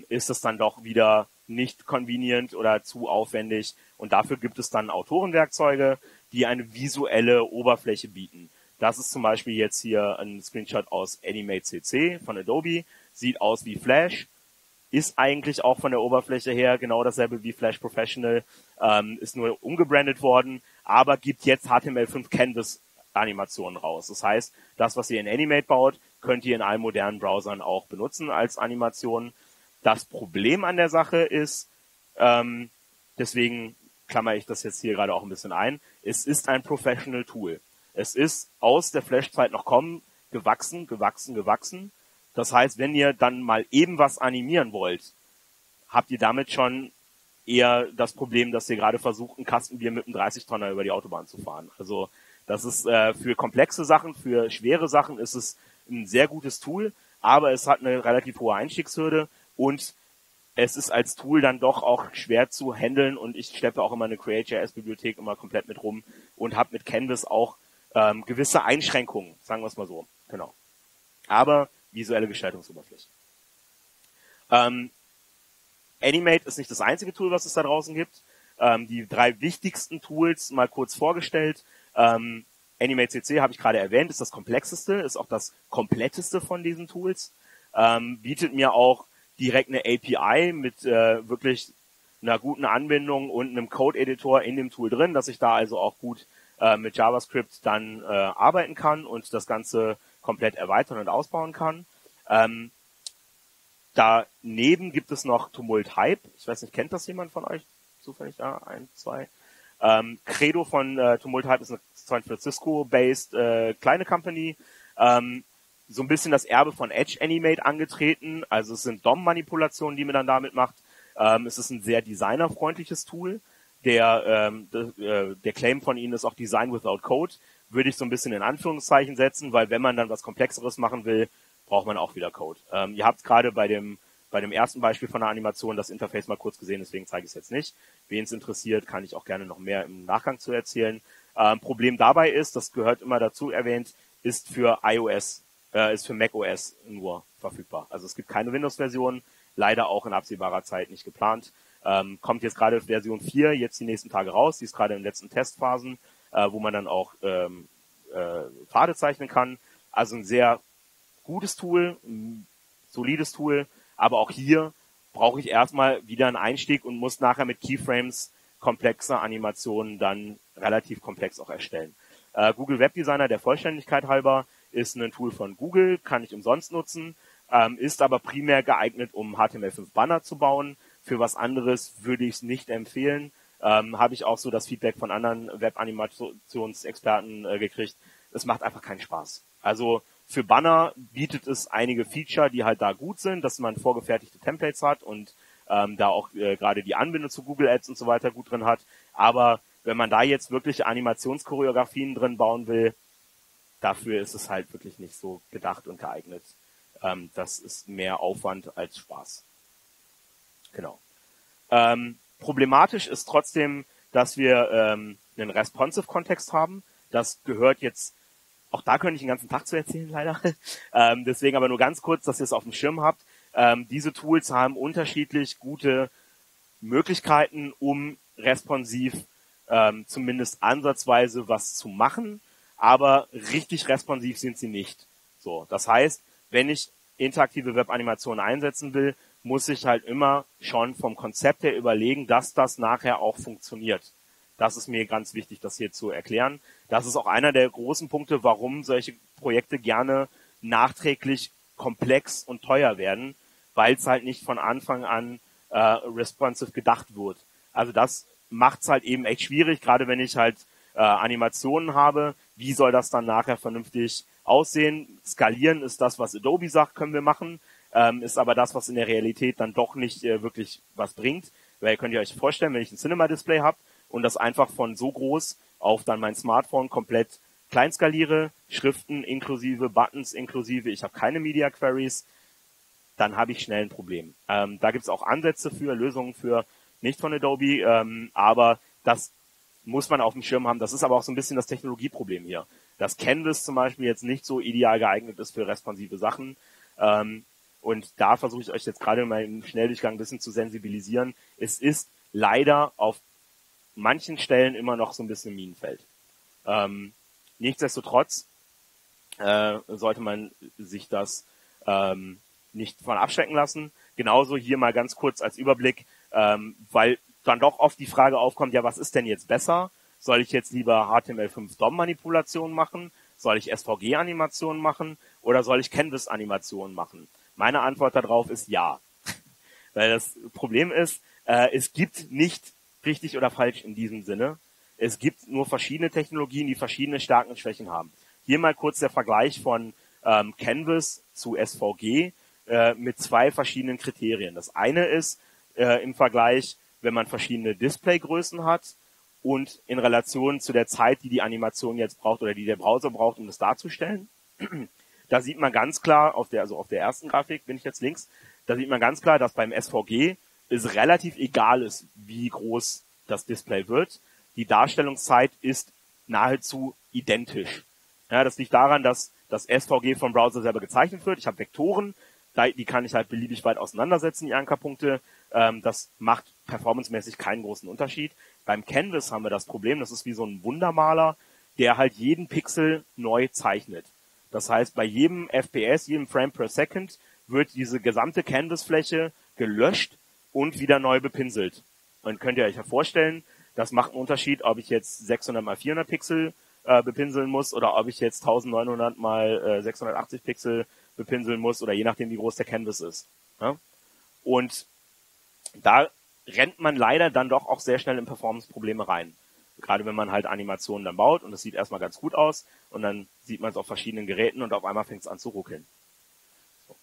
ist es dann doch wieder nicht convenient oder zu aufwendig. Und dafür gibt es dann Autorenwerkzeuge, die eine visuelle Oberfläche bieten. Das ist zum Beispiel jetzt hier ein Screenshot aus Animate CC von Adobe. Sieht aus wie Flash. Ist eigentlich auch von der Oberfläche her genau dasselbe wie Flash Professional. Ist nur umgebrandet worden, aber gibt jetzt HTML5 Canvas Animationen raus. Das heißt, das, was ihr in Animate baut, könnt ihr in allen modernen Browsern auch benutzen als Animationen. Das Problem an der Sache ist, deswegen klammere ich das jetzt hier gerade auch ein bisschen ein, es ist ein Professional Tool. Es ist aus der Flash-Zeit noch kommen, gewachsen. Das heißt, wenn ihr dann mal eben was animieren wollt, habt ihr damit schon eher das Problem, dass ihr gerade versucht, einen Kastenbier mit einem 30-Tonner über die Autobahn zu fahren. Also das ist für komplexe Sachen, für schwere Sachen ist es ein sehr gutes Tool, aber es hat eine relativ hohe Einstiegshürde und es ist als Tool dann doch auch schwer zu handeln und ich schleppe auch immer eine Create.js-Bibliothek immer komplett mit rum und habe mit Canvas auch gewisse Einschränkungen, sagen wir es mal so. Genau. Aber visuelle Gestaltungsoberfläche. Animate ist nicht das einzige Tool, was es da draußen gibt. Die drei wichtigsten Tools mal kurz vorgestellt. Animate CC habe ich gerade erwähnt, ist das komplexeste, ist auch das kompletteste von diesen Tools. Bietet mir auch direkt eine API mit wirklich einer guten Anbindung und einem Code-Editor in dem Tool drin, dass ich da also auch gut mit JavaScript dann arbeiten kann und das Ganze komplett erweitern und ausbauen kann. Daneben gibt es noch Tumult Hype. Ich weiß nicht, kennt das jemand von euch? Zufällig da? Ein, zwei. Credo von Tumult Hype ist eine San Francisco-based kleine Company. So ein bisschen das Erbe von Edge Animate angetreten. Also es sind DOM-Manipulationen, die man dann damit macht. Es ist ein sehr designerfreundliches Tool. Der Claim von ihnen ist auch Design without Code. Würde ich so ein bisschen in Anführungszeichen setzen, weil wenn man dann was Komplexeres machen will, braucht man auch wieder Code. Ihr habt gerade bei dem ersten Beispiel von der Animation das Interface mal kurz gesehen, deswegen zeige ich es jetzt nicht. Wen es interessiert, kann ich auch gerne noch mehr im Nachgang zu erzählen. Problem dabei ist, das gehört immer dazu erwähnt, ist für iOS, ist für macOS nur verfügbar. Also es gibt keine Windows-Version, leider auch in absehbarer Zeit nicht geplant. Kommt jetzt gerade Version 4, jetzt die nächsten Tage raus, die ist gerade in den letzten Testphasen, wo man dann auch Pfade zeichnen kann. Also ein sehr gutes Tool, ein solides Tool, aber auch hier brauche ich erstmal wieder einen Einstieg und muss nachher mit Keyframes komplexe Animationen dann relativ komplex auch erstellen. Google Web Designer, der Vollständigkeit halber, ist ein Tool von Google, kann ich umsonst nutzen, ist aber primär geeignet, um HTML5-Banner zu bauen. Für was anderes würde ich es nicht empfehlen. Habe ich auch so das Feedback von anderen Web-Animationsexperten gekriegt. Es macht einfach keinen Spaß. Also für Banner bietet es einige Feature, die halt da gut sind, dass man vorgefertigte Templates hat und da auch gerade die Anbindung zu Google Ads und so weiter gut drin hat. Aber wenn man da jetzt wirklich Animationschoreografien drin bauen will, dafür ist es halt wirklich nicht so gedacht und geeignet. Das ist mehr Aufwand als Spaß. Genau. Problematisch ist trotzdem, dass wir einen responsive Kontext haben. Das gehört jetzt, auch da könnte ich den ganzen Tag zu erzählen, leider. Deswegen aber nur ganz kurz, dass ihr es auf dem Schirm habt. Diese Tools haben unterschiedlich gute Möglichkeiten, um responsiv zumindest ansatzweise was zu machen, aber richtig responsiv sind sie nicht. So, das heißt, wenn ich interaktive Webanimationen einsetzen will, muss ich halt immer schon vom Konzept her überlegen, dass das nachher auch funktioniert. Das ist mir ganz wichtig, das hier zu erklären. Das ist auch einer der großen Punkte, warum solche Projekte gerne nachträglich komplex und teuer werden, weil es halt nicht von Anfang an responsive gedacht wird. Also das macht es halt eben echt schwierig, gerade wenn ich halt Animationen habe. Wie soll das dann nachher vernünftig aussehen? Skalieren ist das, was Adobe sagt, können wir machen. Ist aber das, was in der Realität dann doch nicht wirklich was bringt. Weil ihr könnt ihr euch vorstellen, wenn ich ein Cinema-Display habe und das einfach von so groß auf dann mein Smartphone komplett klein skaliere, Schriften inklusive, Buttons inklusive, ich habe keine Media Queries, dann habe ich schnell ein Problem. Da gibt es auch Ansätze für, Lösungen für, nicht von Adobe, aber das muss man auf dem Schirm haben. Das ist aber auch so ein bisschen das Technologieproblem hier. Dass Canvas zum Beispiel jetzt nicht so ideal geeignet ist für responsive Sachen, und da versuche ich euch jetzt gerade mal im Schnelldurchgang ein bisschen zu sensibilisieren. Es ist leider auf manchen Stellen immer noch so ein bisschen Minenfeld. Nichtsdestotrotz sollte man sich das nicht von abschrecken lassen. Genauso hier mal ganz kurz als Überblick, weil dann doch oft die Frage aufkommt, ja, was ist denn jetzt besser? Soll ich jetzt lieber HTML5 DOM-Manipulationen machen? Soll ich SVG-Animationen machen? Oder soll ich Canvas-Animationen machen? Meine Antwort darauf ist ja. Weil das Problem ist, es gibt nicht richtig oder falsch in diesem Sinne. Es gibt nur verschiedene Technologien, die verschiedene Stärken und Schwächen haben. Hier mal kurz der Vergleich von Canvas zu SVG mit zwei verschiedenen Kriterien. Das eine ist im Vergleich, wenn man verschiedene Displaygrößen hat und in Relation zu der Zeit, die die Animation jetzt braucht oder die der Browser braucht, um das darzustellen. Da sieht man ganz klar, auf der ersten Grafik bin ich jetzt links, da sieht man ganz klar, dass beim SVG es relativ egal ist, wie groß das Display wird. Die Darstellungszeit ist nahezu identisch. Ja, das liegt daran, dass das SVG vom Browser selber gezeichnet wird. Ich habe Vektoren, die kann ich halt beliebig weit auseinandersetzen, die Ankerpunkte. Das macht performancemäßig keinen großen Unterschied. Beim Canvas haben wir das Problem, das ist wie so ein Wundermaler, der halt jeden Pixel neu zeichnet. Das heißt, bei jedem FPS, jedem Frame per Second, wird diese gesamte Canvas-Fläche gelöscht und wieder neu bepinselt. Und könnt ihr euch ja vorstellen, das macht einen Unterschied, ob ich jetzt 600x400 Pixel bepinseln muss oder ob ich jetzt 1900x680 Pixel bepinseln muss oder je nachdem, wie groß der Canvas ist. Ja? Und da rennt man leider dann doch auch sehr schnell in Performance-Probleme rein. Gerade wenn man halt Animationen dann baut und es sieht erstmal ganz gut aus und dann sieht man es auf verschiedenen Geräten und auf einmal fängt es an zu ruckeln.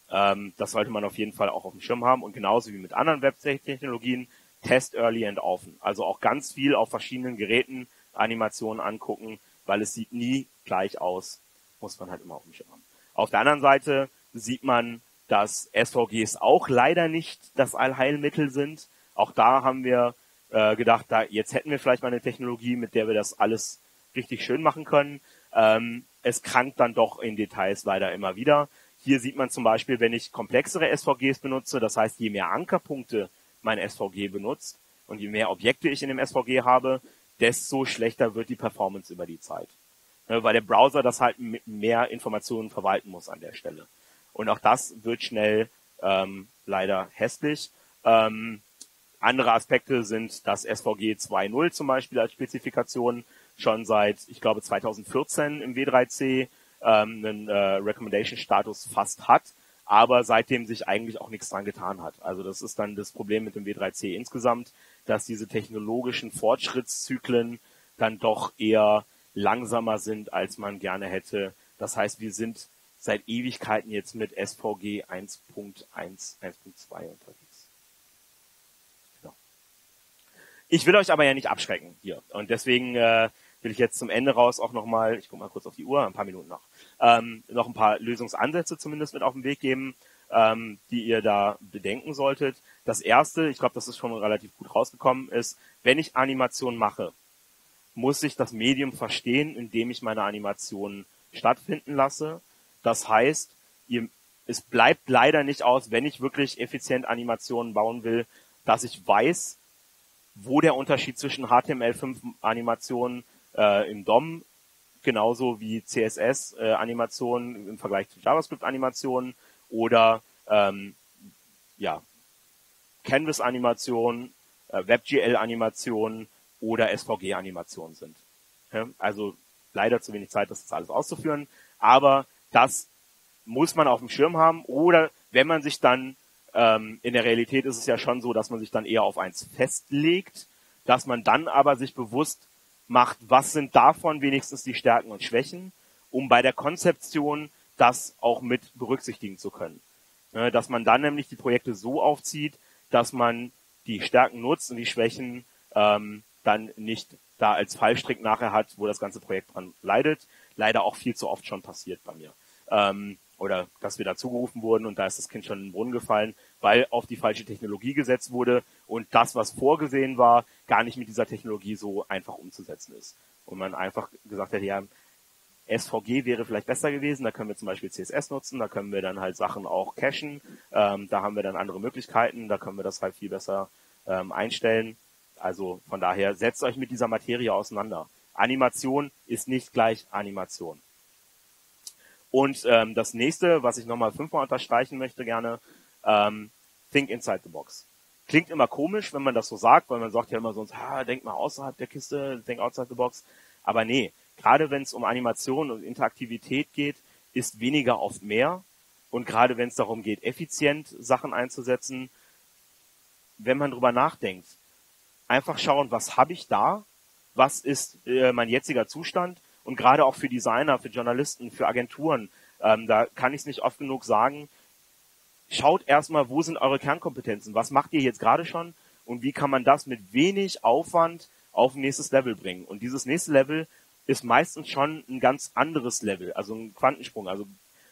Das sollte man auf jeden Fall auch auf dem Schirm haben und genauso wie mit anderen Web-Technologien Test early and often. Also auch ganz viel auf verschiedenen Geräten Animationen angucken, weil es sieht nie gleich aus. Muss man halt immer auf dem Schirm haben. Auf der anderen Seite sieht man, dass SVGs auch leider nicht das Allheilmittel sind. Auch da haben wir gedacht, jetzt hätten wir vielleicht mal eine Technologie, mit der wir das alles richtig schön machen können. Es krankt dann doch in Details leider immer wieder. Hier sieht man zum Beispiel, wenn ich komplexere SVGs benutze, das heißt, je mehr Ankerpunkte mein SVG benutzt und je mehr Objekte ich in dem SVG habe, desto schlechter wird die Performance über die Zeit. Weil der Browser das halt mit mehr Informationen verwalten muss an der Stelle. Und auch das wird schnell leider hässlich. Andere Aspekte sind, dass SVG 2.0 zum Beispiel als Spezifikation schon seit, ich glaube, 2014 im W3C einen Recommendation-Status fast hat, aber seitdem sich eigentlich auch nichts dran getan hat. Also das ist dann das Problem mit dem W3C insgesamt, dass diese technologischen Fortschrittszyklen dann doch eher langsamer sind, als man gerne hätte. Das heißt, wir sind seit Ewigkeiten jetzt mit SVG 1.1, 1.2 unterwegs. Genau. Ich will euch aber ja nicht abschrecken hier. Und deswegen will ich jetzt zum Ende raus auch nochmal, ich gucke mal kurz auf die Uhr, ein paar Minuten noch, noch ein paar Lösungsansätze zumindest mit auf den Weg geben, die ihr da bedenken solltet. Das erste, ich glaube, das ist schon relativ gut rausgekommen, ist, wenn ich Animation mache, muss ich das Medium verstehen, in dem ich meine Animationen stattfinden lasse. Das heißt, es bleibt leider nicht aus, wenn ich wirklich effizient Animationen bauen will, dass ich weiß, wo der Unterschied zwischen HTML5-Animationen im DOM, genauso wie CSS-Animationen im Vergleich zu JavaScript-Animationen oder Canvas-Animationen, WebGL-Animationen oder SVG-Animationen sind. Ja? Also leider zu wenig Zeit, das jetzt alles auszuführen, aber das muss man auf dem Schirm haben oder wenn man sich dann, in der Realität ist es ja schon so, dass man sich dann eher auf eins festlegt, dass man dann aber sich bewusst macht, was sind davon wenigstens die Stärken und Schwächen, um bei der Konzeption das auch mit berücksichtigen zu können. Dass man dann nämlich die Projekte so aufzieht, dass man die Stärken nutzt und die Schwächen dann nicht da als Fallstrick nachher hat, wo das ganze Projekt dran leidet. Leider auch viel zu oft schon passiert bei mir. Oder dass wir dazu gerufen wurden und da ist das Kind schon in den Brunnen gefallen, weil auf die falsche Technologie gesetzt wurde und das, was vorgesehen war, gar nicht mit dieser Technologie so einfach umzusetzen ist. Und man einfach gesagt hat, ja, SVG wäre vielleicht besser gewesen, da können wir zum Beispiel CSS nutzen, da können wir dann halt Sachen auch cachen, da haben wir dann andere Möglichkeiten, da können wir das halt viel besser einstellen. Also von daher, setzt euch mit dieser Materie auseinander. Animation ist nicht gleich Animation. Und das nächste, was ich nochmal 5 mal unterstreichen möchte gerne, think inside the box. Klingt immer komisch, wenn man das so sagt, weil man sagt ja immer sonst, denk mal außerhalb der Kiste, denk outside the box. Aber nee, gerade wenn es um Animation und Interaktivität geht, ist weniger oft mehr. Und gerade wenn es darum geht, effizient Sachen einzusetzen, wenn man drüber nachdenkt, einfach schauen, was habe ich da, was ist mein jetziger Zustand, und gerade auch für Designer, für Journalisten, für Agenturen, da kann ich es nicht oft genug sagen, schaut erstmal, wo sind eure Kernkompetenzen, was macht ihr jetzt gerade schon und wie kann man das mit wenig Aufwand auf ein nächstes Level bringen. Und dieses nächste Level ist meistens schon ein ganz anderes Level, also ein Quantensprung, also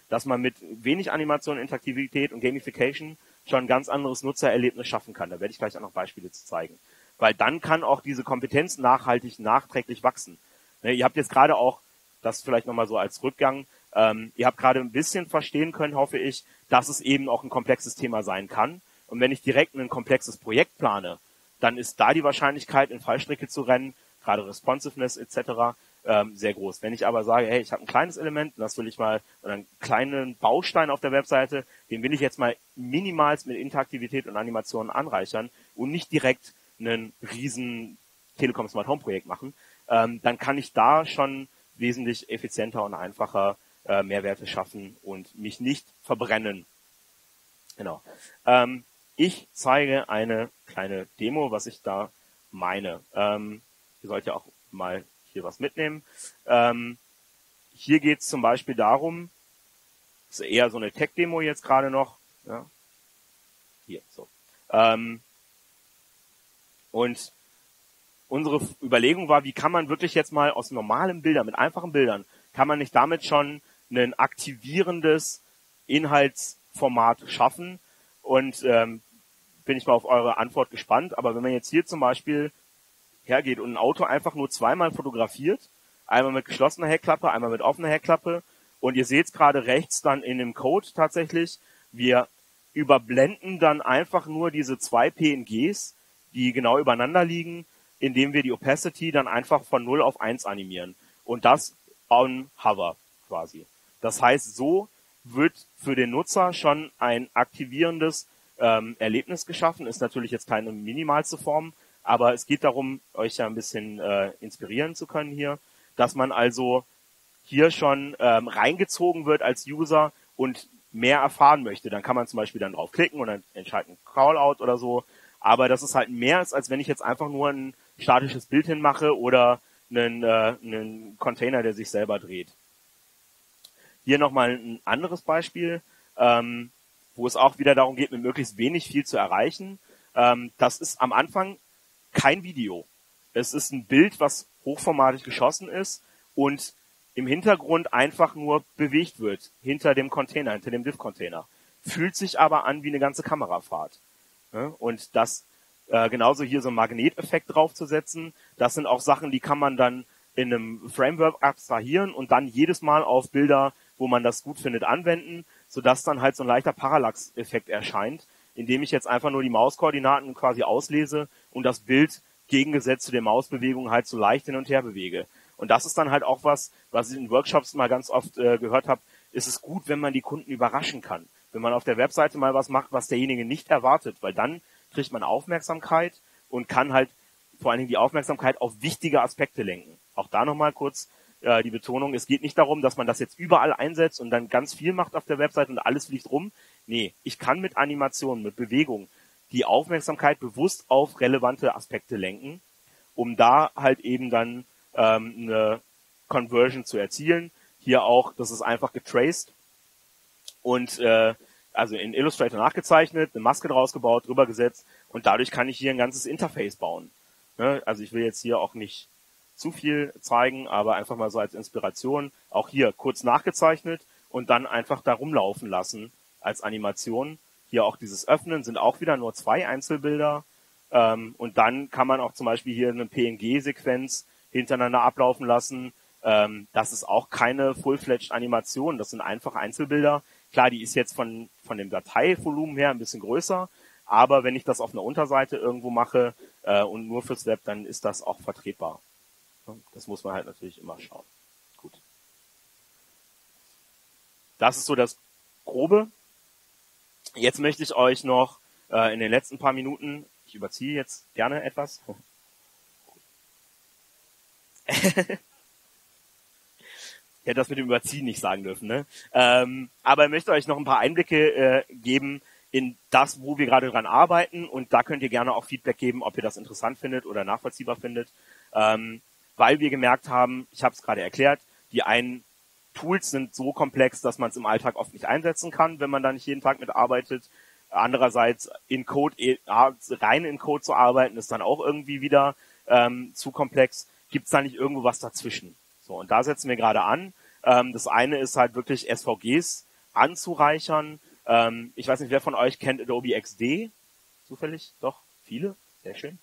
dass man mit wenig Animation, Interaktivität und Gamification schon ein ganz anderes Nutzererlebnis schaffen kann. Da werde ich gleich auch noch Beispiele zu zeigen. Weil dann kann auch diese Kompetenz nachhaltig, nachträglich wachsen. Ne, ihr habt jetzt gerade auch, das vielleicht nochmal so als Rückgang, ihr habt gerade ein bisschen verstehen können, hoffe ich, dass es eben auch ein komplexes Thema sein kann. Und wenn ich direkt ein komplexes Projekt plane, dann ist da die Wahrscheinlichkeit, in Fallstricke zu rennen, gerade Responsiveness etc., sehr groß. Wenn ich aber sage, hey, ich habe ein kleines Element, das will ich mal, oder einen kleinen Baustein auf der Webseite, den will ich jetzt mal minimals mit Interaktivität und Animationen anreichern und nicht direkt einen riesen Telekom Smart Home Projekt machen, dann kann ich da schon wesentlich effizienter und einfacher Mehrwerte schaffen und mich nicht verbrennen. Genau. Ich zeige eine kleine Demo, was ich da meine. Ihr sollt ja auch mal hier was mitnehmen. Hier geht es zum Beispiel darum, ist eher so eine Tech-Demo jetzt gerade noch. Ja. Hier, so. Und unsere Überlegung war, wie kann man wirklich jetzt mal aus normalen Bildern, mit einfachen Bildern, kann man nicht damit schon ein aktivierendes Inhaltsformat schaffen? Und bin ich mal auf eure Antwort gespannt. Aber wenn man jetzt hier zum Beispiel hergeht und ein Auto einfach nur zweimal fotografiert, einmal mit geschlossener Heckklappe, einmal mit offener Heckklappe, und ihr seht es gerade rechts dann in dem Code tatsächlich, wir überblenden dann einfach nur diese 2 PNGs, die genau übereinander liegen, indem wir die Opacity dann einfach von 0 auf 1 animieren. Und das on Hover quasi. Das heißt, so wird für den Nutzer schon ein aktivierendes Erlebnis geschaffen. Ist natürlich jetzt keine minimalste Form, aber es geht darum, euch ja ein bisschen inspirieren zu können hier, dass man also hier schon reingezogen wird als User und mehr erfahren möchte. Dann kann man zum Beispiel dann draufklicken und dann entscheiden Callout oder so. Aber das ist halt mehr, als wenn ich jetzt einfach nur ein statisches Bild hinmache oder einen Container, der sich selber dreht. Hier nochmal ein anderes Beispiel, wo es auch wieder darum geht, mit möglichst wenig viel zu erreichen. Das ist am Anfang kein Video. Es ist ein Bild, was hochformatig geschossen ist und im Hintergrund einfach nur bewegt wird, hinter dem Container, hinter dem Div-Container. Fühlt sich aber an wie eine ganze Kamerafahrt. Und das genauso hier so einen Magneteffekt draufzusetzen, das sind auch Sachen, die kann man dann in einem Framework abstrahieren und dann jedes Mal auf Bilder, wo man das gut findet, anwenden, sodass dann halt so ein leichter Parallax-Effekt erscheint, indem ich jetzt einfach nur die Mauskoordinaten quasi auslese und das Bild gegengesetzt zu der Mausbewegung halt so leicht hin und her bewege. Und das ist dann halt auch was ich in Workshops mal ganz oft gehört habe, ist es gut, wenn man die Kunden überraschen kann. Wenn man auf der Webseite mal was macht, was derjenige nicht erwartet, weil dann kriegt man Aufmerksamkeit und kann halt vor allen Dingen die Aufmerksamkeit auf wichtige Aspekte lenken. Auch da nochmal kurz die Betonung, es geht nicht darum, dass man das jetzt überall einsetzt und dann ganz viel macht auf der Webseite und alles fliegt rum. Nee, ich kann mit Animationen, mit Bewegung die Aufmerksamkeit bewusst auf relevante Aspekte lenken, um da halt eben dann eine Conversion zu erzielen. Hier auch, das ist einfach getraced und also in Illustrator nachgezeichnet, eine Maske draus gebaut, drüber gesetzt und dadurch kann ich hier ein ganzes Interface bauen. Ne? Also ich will jetzt hier auch nicht zu viel zeigen, aber einfach mal so als Inspiration. Auch hier kurz nachgezeichnet und dann einfach da rumlaufen lassen als Animation. Hier auch dieses Öffnen sind auch wieder nur 2 Einzelbilder und dann kann man auch zum Beispiel hier eine PNG-Sequenz hintereinander ablaufen lassen. Das ist auch keine full-fledged Animation, das sind einfach Einzelbilder. Klar, die ist jetzt von dem Dateivolumen her ein bisschen größer, aber wenn ich das auf einer Unterseite irgendwo mache und nur fürs Web, dann ist das auch vertretbar. Das muss man halt natürlich immer schauen. Gut. Das ist so das Grobe. Jetzt möchte ich euch noch in den letzten paar Minuten, ich überziehe jetzt gerne etwas, ich hätte das mit dem Überziehen nicht sagen dürfen, ne? Aber ich möchte euch noch ein paar Einblicke geben in das, wo wir gerade dran arbeiten, und da könnt ihr gerne auch Feedback geben, ob ihr das interessant findet oder nachvollziehbar findet, weil wir gemerkt haben, ich habe es gerade erklärt, die einen Tools sind so komplex, dass man es im Alltag oft nicht einsetzen kann, wenn man da nicht jeden Tag mitarbeitet. Andererseits in Code, rein in Code zu arbeiten, ist dann auch irgendwie wieder zu komplex. Gibt es da nicht irgendwo was dazwischen? So, und da setzen wir gerade an. Das eine ist halt wirklich SVGs anzureichern. Ich weiß nicht, wer von euch kennt Adobe XD? Zufällig? Doch? Viele? Sehr schön.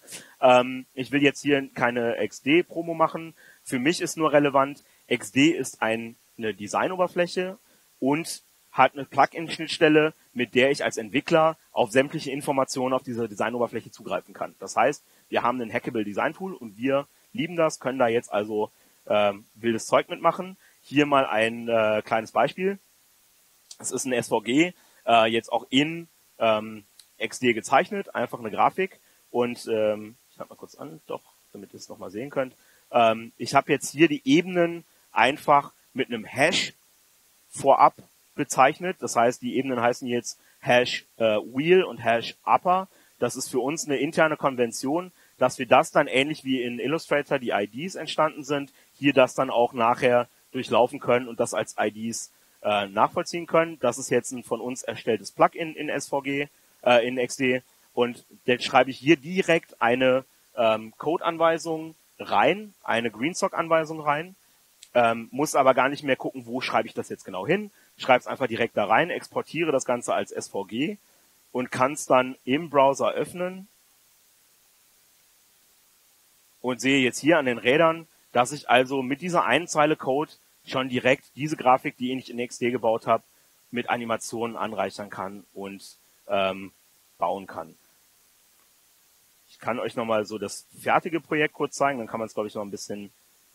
Ich will jetzt hier keine XD-Promo machen. Für mich ist nur relevant, XD ist eine Designoberfläche und hat eine Plugin-Schnittstelle, mit der ich als Entwickler auf sämtliche Informationen auf dieser Designoberfläche zugreifen kann. Das heißt, wir haben ein Hackable Design Tool und wir lieben das, können da jetzt also wildes Zeug mitmachen. Hier mal ein kleines Beispiel. Es ist ein SVG, jetzt auch in XD gezeichnet, einfach eine Grafik. Und ich halte mal kurz an, doch, damit ihr es nochmal sehen könnt. Ich habe jetzt hier die Ebenen einfach mit einem Hash vorab bezeichnet. Das heißt, die Ebenen heißen jetzt Hash Wheel und Hash Upper. Das ist für uns eine interne Konvention, dass wir das dann ähnlich wie in Illustrator die IDs entstanden sind, hier das dann auch nachher durchlaufen können und das als IDs nachvollziehen können. Das ist jetzt ein von uns erstelltes Plugin in SVG, in XD, und dann schreibe ich hier direkt eine Code-Anweisung rein, eine Greenstock-Anweisung rein, muss aber gar nicht mehr gucken, wo schreibe ich das jetzt genau hin. Schreibe es einfach direkt da rein, exportiere das Ganze als SVG und kann es dann im Browser öffnen und sehe jetzt hier an den Rädern, dass ich also mit dieser einen Zeile Code schon direkt diese Grafik, die ich in XD gebaut habe, mit Animationen anreichern kann und bauen kann. Ich kann euch nochmal so das fertige Projekt kurz zeigen, dann kann man es, glaube ich, noch ein bisschen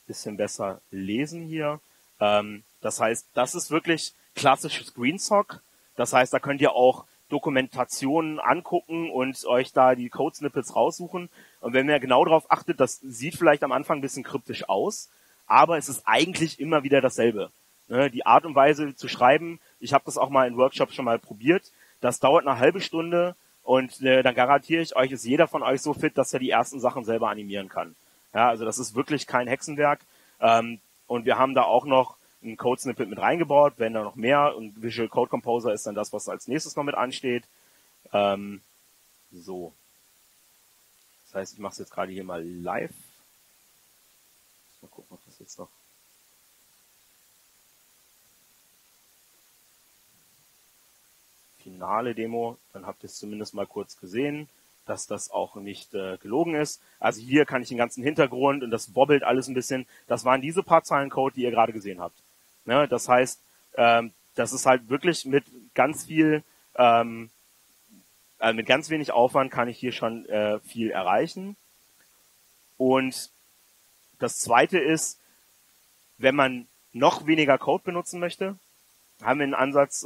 besser lesen hier. Das heißt, das ist wirklich klassisches Greenstock. Das heißt, da könnt ihr auch Dokumentationen angucken und euch da die Code-Snippets raussuchen. Und wenn ihr genau darauf achtet, das sieht vielleicht am Anfang ein bisschen kryptisch aus, aber es ist eigentlich immer wieder dasselbe. Die Art und Weise zu schreiben, ich habe das auch mal in Workshops schon mal probiert, das dauert eine halbe Stunde und dann garantiere ich euch, ist jeder von euch so fit, dass er die ersten Sachen selber animieren kann. Ja, also das ist wirklich kein Hexenwerk. Und wir haben da auch noch ein Code-Snippet mit reingebaut, wenn da noch mehr, und Visual Code Composer ist dann das, was als nächstes noch mit ansteht. So. Das heißt, ich mache es jetzt gerade hier mal live. Mal gucken, ob das jetzt noch... Finale Demo, dann habt ihr es zumindest mal kurz gesehen, dass das auch nicht gelogen ist. Also hier kann ich den ganzen Hintergrund, und das wobbelt alles ein bisschen. Das waren diese paar Zeilen Code, die ihr gerade gesehen habt. Ne? Das heißt, das ist halt wirklich mit ganz viel, mit ganz wenig Aufwand kann ich hier schon viel erreichen. Und das Zweite ist, wenn man noch weniger Code benutzen möchte, haben wir einen Ansatz,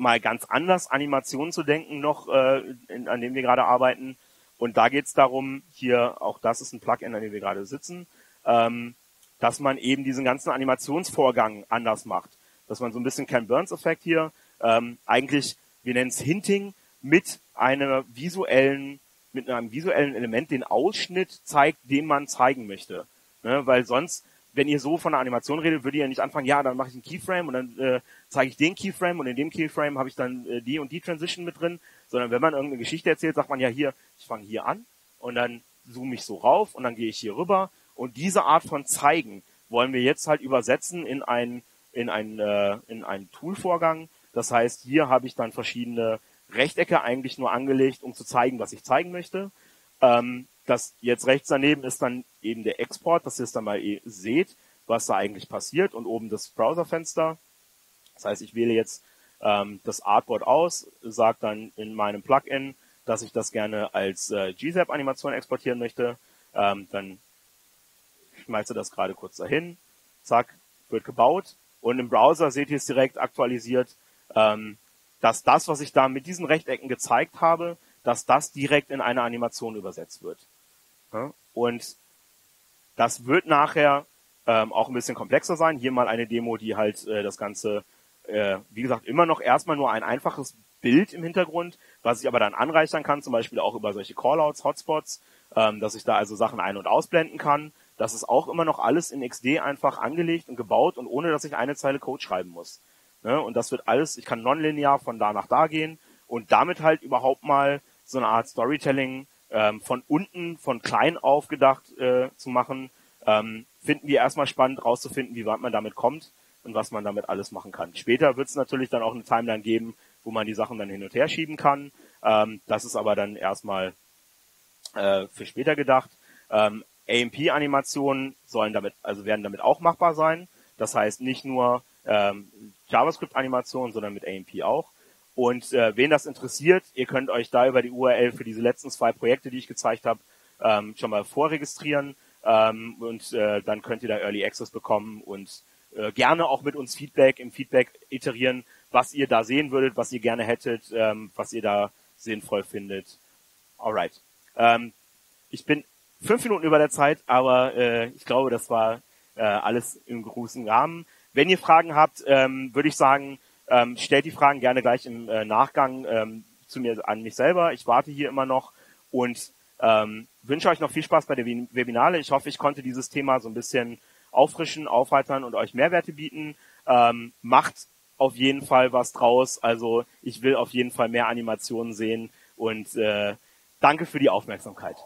mal ganz anders Animationen zu denken noch, an dem wir gerade arbeiten. Und da geht es darum, hier, auch das ist ein Plugin, an dem wir gerade sitzen, dass man eben diesen ganzen Animationsvorgang anders macht. Dass man so ein bisschen Ken Burns-Effekt hier, eigentlich, wir nennen es Hinting, mit einem visuellen Element den Ausschnitt zeigt, den man zeigen möchte. Ne? Weil sonst, wenn ihr so von einer Animation redet, würdet ihr nicht anfangen, ja, dann mache ich einen Keyframe und dann zeige ich den Keyframe und in dem Keyframe habe ich dann die und die Transition mit drin, sondern wenn man irgendeine Geschichte erzählt, sagt man ja hier, ich fange hier an und dann zoome ich so rauf und dann gehe ich hier rüber, und diese Art von Zeigen wollen wir jetzt halt übersetzen in einen Tool-Vorgang. Das heißt, hier habe ich dann verschiedene Rechtecke eigentlich nur angelegt, um zu zeigen, was ich zeigen möchte. Das jetzt rechts daneben ist dann eben der Export, dass ihr es dann mal seht, was da eigentlich passiert, und oben das Browserfenster. Das heißt, ich wähle jetzt das Artboard aus, sage dann in meinem Plugin, dass ich das gerne als GSAP-Animation exportieren möchte. Dann schmeiße das gerade kurz dahin, zack, wird gebaut. Und im Browser seht ihr es direkt aktualisiert, dass das, was ich da mit diesen Rechtecken gezeigt habe, dass das direkt in eine Animation übersetzt wird. Und das wird nachher auch ein bisschen komplexer sein. Hier mal eine Demo, die halt das Ganze, wie gesagt, immer noch erstmal nur ein einfaches Bild im Hintergrund, was ich aber dann anreichern kann, zum Beispiel auch über solche Callouts, Hotspots, dass ich da also Sachen ein- und ausblenden kann. Das ist auch immer noch alles in XD einfach angelegt und gebaut und ohne, dass ich eine Zeile Code schreiben muss. Ne? Und das wird alles, ich kann nonlinear von da nach da gehen und damit halt überhaupt mal so eine Art Storytelling von unten, von klein auf gedacht zu machen, finden wir erstmal spannend rauszufinden, wie weit man damit kommt und was man damit alles machen kann. Später wird es natürlich dann auch eine Timeline geben, wo man die Sachen dann hin und her schieben kann. Das ist aber dann erstmal für später gedacht. AMP-Animationen sollen damit, also werden damit auch machbar sein. Das heißt nicht nur JavaScript-Animationen, sondern mit AMP auch. Und wen das interessiert, ihr könnt euch da über die URL für diese letzten 2 Projekte, die ich gezeigt habe, schon mal vorregistrieren. Und dann könnt ihr da Early Access bekommen und gerne auch mit uns im Feedback iterieren, was ihr da sehen würdet, was ihr gerne hättet, was ihr da sinnvoll findet. Alright. Ich bin 5 Minuten über der Zeit, aber ich glaube, das war alles im großen Rahmen. Wenn ihr Fragen habt, würde ich sagen, stellt die Fragen gerne gleich im Nachgang zu mir an mich selber. Ich warte hier immer noch und wünsche euch noch viel Spaß bei der Webinale. Ich hoffe, ich konnte dieses Thema so ein bisschen auffrischen, aufheitern und euch Mehrwerte bieten. Macht auf jeden Fall was draus. Also ich will auf jeden Fall mehr Animationen sehen und danke für die Aufmerksamkeit.